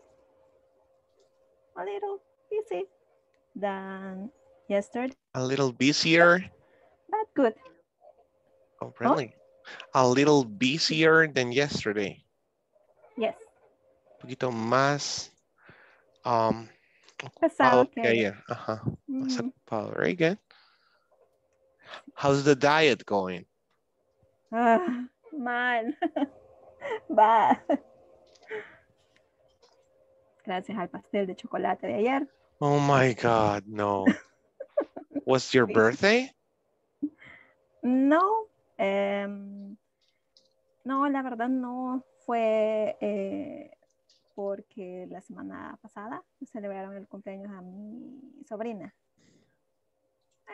a little busy than yesterday. A little busier? But good. Oh, really? Oh. A little busier than yesterday? Yes. Un poquito más ocupado que ayer. Uh-huh. Mm-hmm. Very good. How's the diet going? Man, bad. Gracias al pastel de chocolate de ayer. Oh my God, no. Was your birthday? No, no, la verdad no fue porque la semana pasada celebraron el cumpleaños a mi sobrina.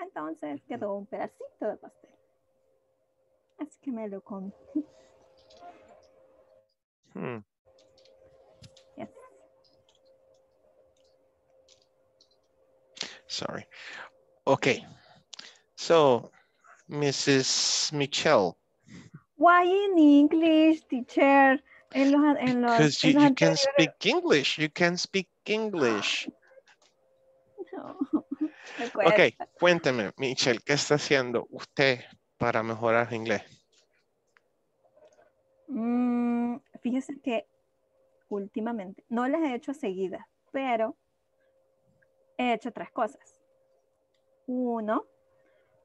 Entonces quedó un pedacito de pastel. Así que me lo comí. Yes. Sorry. Okay. So, Mrs. Michelle. Why in English, teacher? Because you can speak English. You can speak English. No. Ok, cuénteme, Michelle, ¿qué está haciendo usted para mejorar el inglés? Fíjese que últimamente, no las he hecho seguidas, pero he hecho tres cosas. Uno,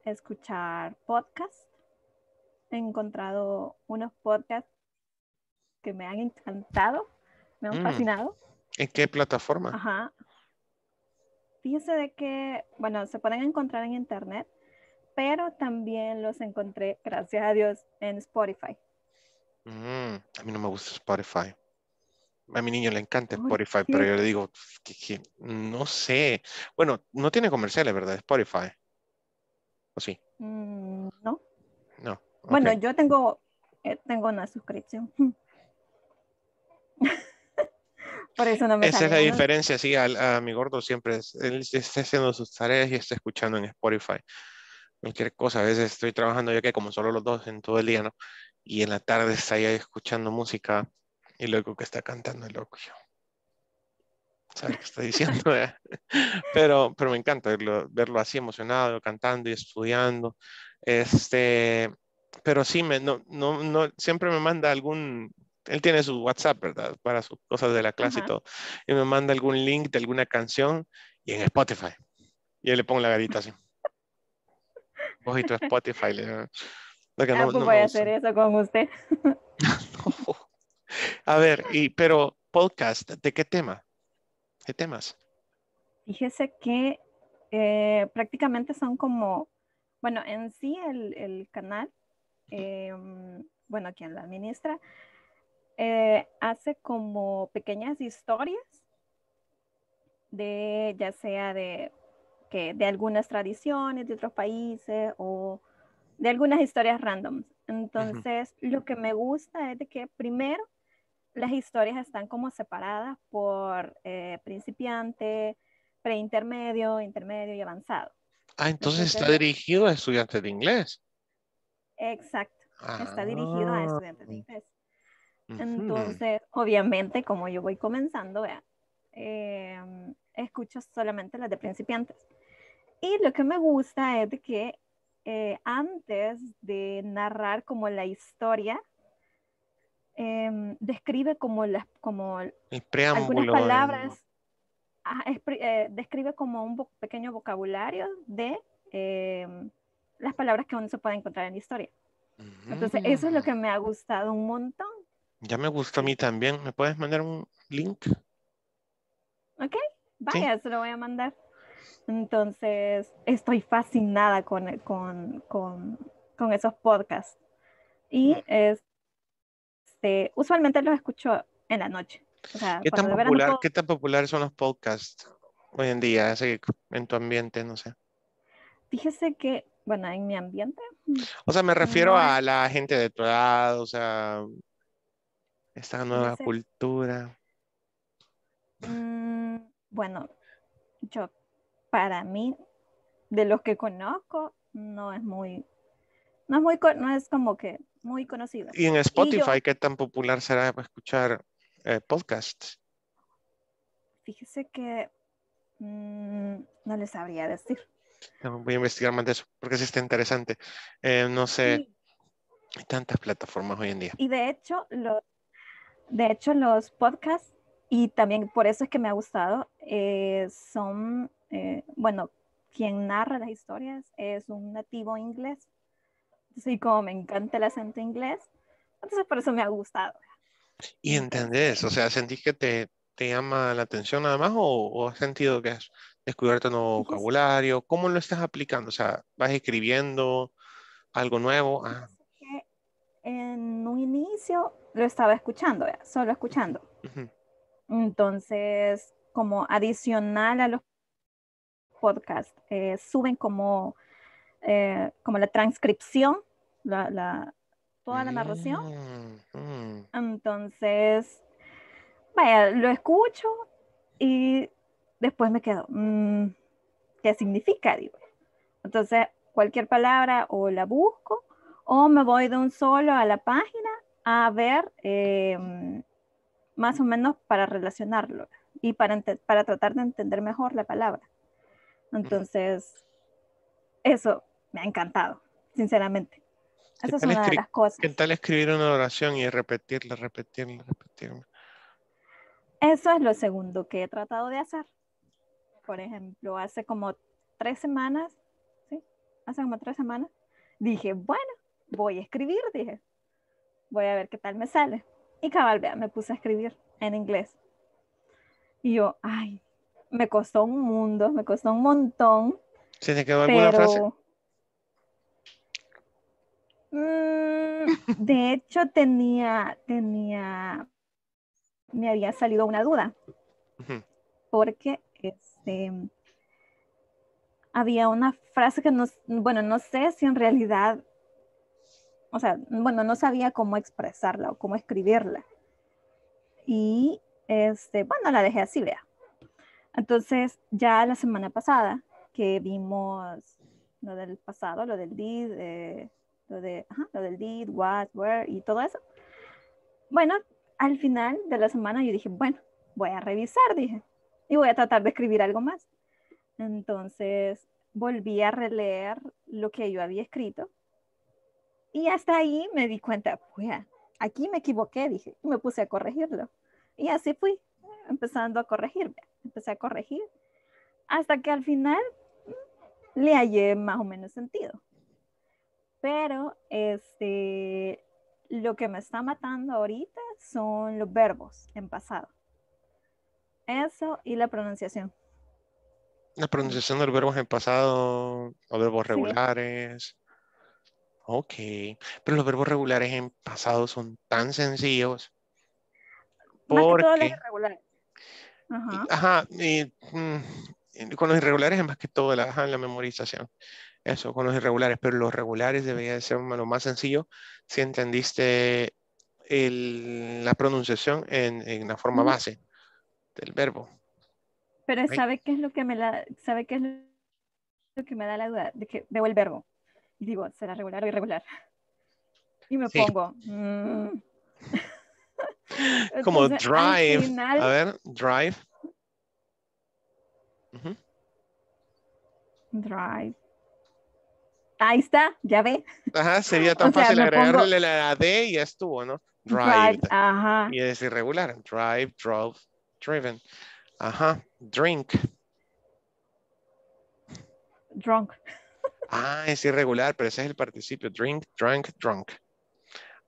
escuchar podcasts. He encontrado unos podcasts que me han encantado, me han fascinado. ¿En qué plataforma? Ajá. Fíjense de que, bueno, se pueden encontrar en internet, pero también los encontré, gracias a Dios, en Spotify. A mí no me gusta Spotify. A mi niño le encanta Spotify, pero yo le digo que no sé. Bueno, no tiene comerciales, ¿verdad? Spotify. ¿O sí? No. No. Okay. Bueno, yo tengo una suscripción. Por eso no me Esa sale, es la diferencia, sí, a mi gordo siempre, él está haciendo sus tareas y está escuchando en Spotify. Cualquier cosa, a veces estoy trabajando yo que como solo los dos en todo el día, ¿no? Y en la tarde está ahí escuchando música y luego que está cantando el loco. ¿Sabes qué estoy diciendo? Pero me encanta verlo así emocionado, cantando y estudiando. Pero sí, no, siempre me manda algún... Él tiene su WhatsApp, ¿verdad? Para sus cosas de la clase y todo. Y me manda algún link de alguna canción y en Spotify. Y yo le pongo la garita así. Ojito Spotify. Lo que no, pues no voy a hacer eso con usted. No. A ver, pero podcast, ¿de qué tema? ¿Qué temas? Fíjese que prácticamente son como, bueno, en sí el canal, bueno, quien lo administra, hace como pequeñas historias de ya sea de algunas tradiciones de otros países o de algunas historias random. Entonces, lo que me gusta es de que primero las historias están como separadas por principiante, preintermedio, intermedio y avanzado. Ah, entonces está dirigido a estudiantes de inglés. Exacto, está dirigido a estudiantes de inglés. Entonces, obviamente, como yo voy comenzando, escucho solamente las de principiantes. Y lo que me gusta es de que antes de narrar como la historia, describe como el preámbulo, algunas palabras, describe como un pequeño vocabulario de las palabras que uno se puede encontrar en la historia. Entonces, eso es lo que me ha gustado un montón. Ya me gustó a mí también. ¿Me puedes mandar un link? Ok, vaya, ¿sí? Se lo voy a mandar. Entonces, estoy fascinada con esos podcasts. Y usualmente los escucho en la noche. O sea, ¿Qué tan popular son los podcasts hoy en día? En tu ambiente, no sé. Fíjese que, bueno, en mi ambiente. O sea, me refiero a la gente de tu edad, o sea... Esta nueva cultura. Bueno, para mí, de los que conozco, no es como que muy conocido. ¿Y en Spotify qué tan popular será escuchar podcasts? Fíjese que no les sabría decir. Voy a investigar más de eso, porque sí está interesante. No sé, hay tantas plataformas hoy en día. Y de hecho, los podcasts, y también por eso es que me ha gustado, son, bueno, quien narra las historias es un nativo inglés. Entonces, y como me encanta el acento inglés, entonces por eso me ha gustado. ¿Y entendés? O sea, ¿sentís que te llama la atención nada más o has sentido que has descubierto nuevo vocabulario? ¿Cómo lo estás aplicando? O sea, ¿vas escribiendo? algo nuevo. Ah. En un inicio lo estaba escuchando, solo escuchando. Entonces, como adicional a los podcasts, suben como, como la transcripción, toda la narración. Entonces, vaya, lo escucho y después me quedo, ¿qué significa? Digo. Entonces, cualquier palabra o la busco o me voy de un solo a la página a ver más o menos para relacionarlo y para tratar de entender mejor la palabra. Entonces, eso me ha encantado, sinceramente. Esa es una de las cosas. ¿Qué tal escribir una oración y repetirla? Eso es lo segundo que he tratado de hacer. Por ejemplo, hace como 3 semanas, ¿sí? Dije, bueno, voy a escribir, dije. Voy a ver qué tal me sale. Y cabal, vea, me puse a escribir en inglés. Y yo, ay, me costó un mundo, me costó un montón. ¿Se te quedó alguna frase? De hecho, me había salido una duda. Porque había una frase que no sé si en realidad, no sabía cómo expresarla o cómo escribirla. Y, la dejé así, vea. Entonces, ya la semana pasada, que vimos lo del pasado, lo del did, lo del did, what, where y todo eso. Bueno, al final de la semana yo dije, bueno, voy a revisar, dije. Y voy a tratar de escribir algo más. Entonces volví a releer lo que yo había escrito y hasta ahí me di cuenta, pues aquí me equivoqué, dije, y me puse a corregirlo. Y así fui, empezando a corregir, hasta que al final le hallé más o menos sentido. Pero lo que me está matando ahorita son los verbos en pasado. Eso y la pronunciación. La pronunciación de los verbos en pasado, los verbos regulares. Ok. Pero los verbos regulares en pasado son tan sencillos. Más porque... que todos los irregulares. Ajá. Ajá. Con los irregulares es más que todo la memorización. Eso, con los irregulares. Pero los regulares debería ser lo más sencillo si entendiste la pronunciación en la forma base del verbo. Pero ¿sabe qué es lo que me da la duda? De que veo el verbo y digo, ¿será regular o irregular? Y me pongo... Entonces, como drive. Final... A ver, drive. Drive. Ahí está, ya ve. Ajá, sería tan fácil agregarle la D y ya estuvo, ¿no? Drive. Ajá. Y es irregular. Drive, drove, driven. Ajá, drink. Drunk. Ah, es irregular, pero ese es el participio. Drink, drank, drunk.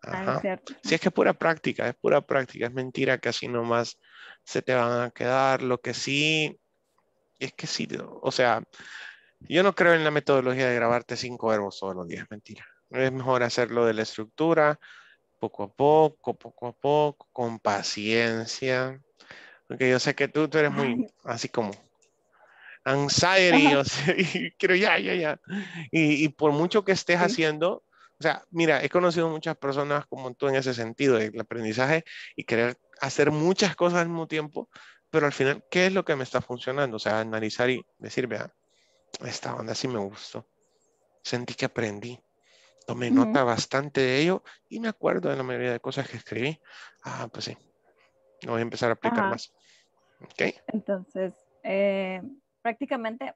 Ajá. Sí, es que es pura práctica. Es mentira que así nomás se te van a quedar. Lo que sí, es que sí, yo no creo en la metodología de grabarte 5 verbos todos los días. Es mentira. Es mejor hacerlo de la estructura, poco a poco, con paciencia. Porque yo sé que tú eres muy, así como, anxiety, y quiero ya. Y por mucho que estés haciendo, mira, he conocido muchas personas como tú en ese sentido, el aprendizaje y querer hacer muchas cosas al mismo tiempo, pero al final, ¿qué es lo que me está funcionando? Analizar y decir, vea, esta onda sí me gustó, sentí que aprendí. Tomé nota bastante de ello y me acuerdo de la mayoría de cosas que escribí. Ah, pues sí. Lo voy a empezar a aplicar más. ¿Okay? Entonces, prácticamente...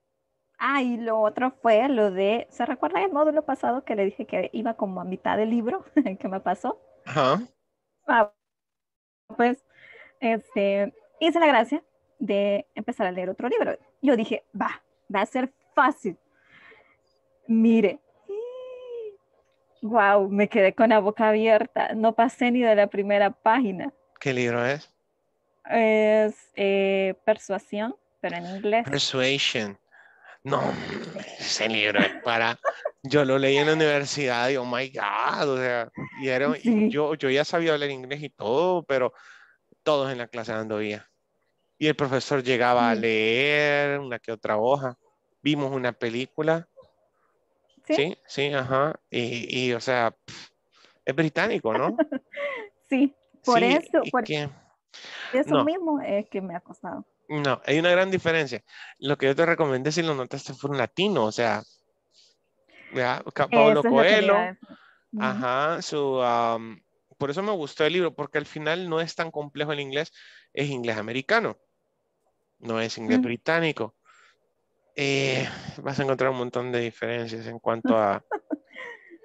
y lo otro fue lo de... ¿Se recuerda el módulo pasado que le dije que iba como a mitad del libro? ¿Qué me pasó? Ajá. Pues, hice la gracia de empezar a leer otro libro. Yo dije, va a ser fácil. Mire. Wow, me quedé con la boca abierta. No pasé ni de la primera página. ¿Qué libro es? Es Persuasión, pero en inglés. Persuasion. No, ese libro es para Yo lo leí en la universidad y oh my God, o sea, y era, sí. yo ya sabía hablar inglés y todo, pero todos en la clase dando guía. Y el profesor llegaba a leer una que otra hoja. Vimos una película. Sí, sí, sí, ajá. Y o sea, es británico, ¿no? Sí, por sí, eso, por que, eso no. Mismo es que me ha costado. No, hay una gran diferencia. Lo que yo te recomendé, si lo notaste, fue un latino, o sea, ¿verdad? Pablo Coelho, ajá, su, por eso me gustó el libro, porque al final no es tan complejo el inglés, es inglés americano, no es inglés británico. Vas a encontrar un montón de diferencias en cuanto a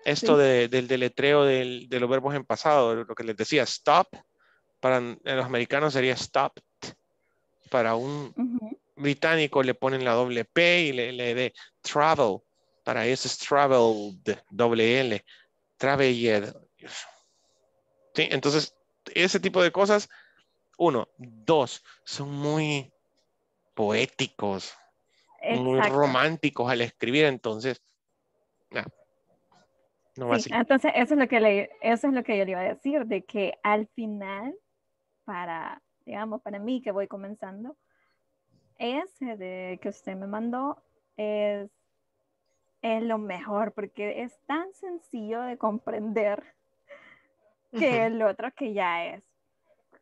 esto del deletreo de los verbos en pasado, lo que les decía, stop, para los americanos sería stopped, para un británico le ponen la doble P y le de travel. Para eso es traveled, doble L, traveled. ¿Sí? Entonces, ese tipo de cosas, uno, dos, son muy poéticos, exacto, muy románticos al escribir, entonces, no va así. Entonces, eso es lo que yo le iba a decir, de que al final, para mí que voy comenzando, ese de que usted me mandó es lo mejor, porque es tan sencillo de comprender que el otro que ya es.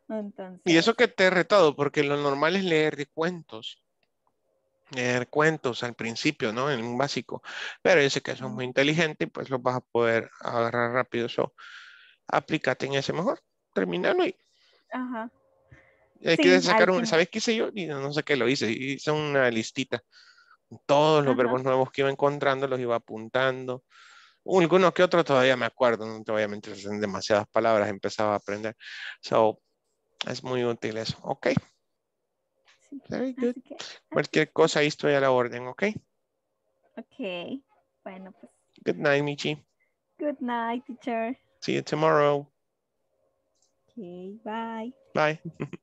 Entonces, y eso que te he retado, porque lo normal es leer cuentos al principio, ¿no? En un básico, pero yo sé que eso es muy inteligente y pues lo vas a poder agarrar rápido. So, aplícate en ese mejor, terminalo y... Ajá. Hay que sacar un... ¿Sabes qué hice yo? Y no sé qué lo hice. Hice una listita. Todos los verbos nuevos que iba encontrando los iba apuntando. Algunos que otros todavía me acuerdo, no te voy a mentir, son demasiadas palabras, empezaba a aprender. So, es muy útil eso. Ok. Sí. Very good. Cualquier cosa, ahí estoy a la orden, ok. Ok. Bueno, pues. Good night, Michi. Good night, teacher. See you tomorrow. Ok, bye. Bye.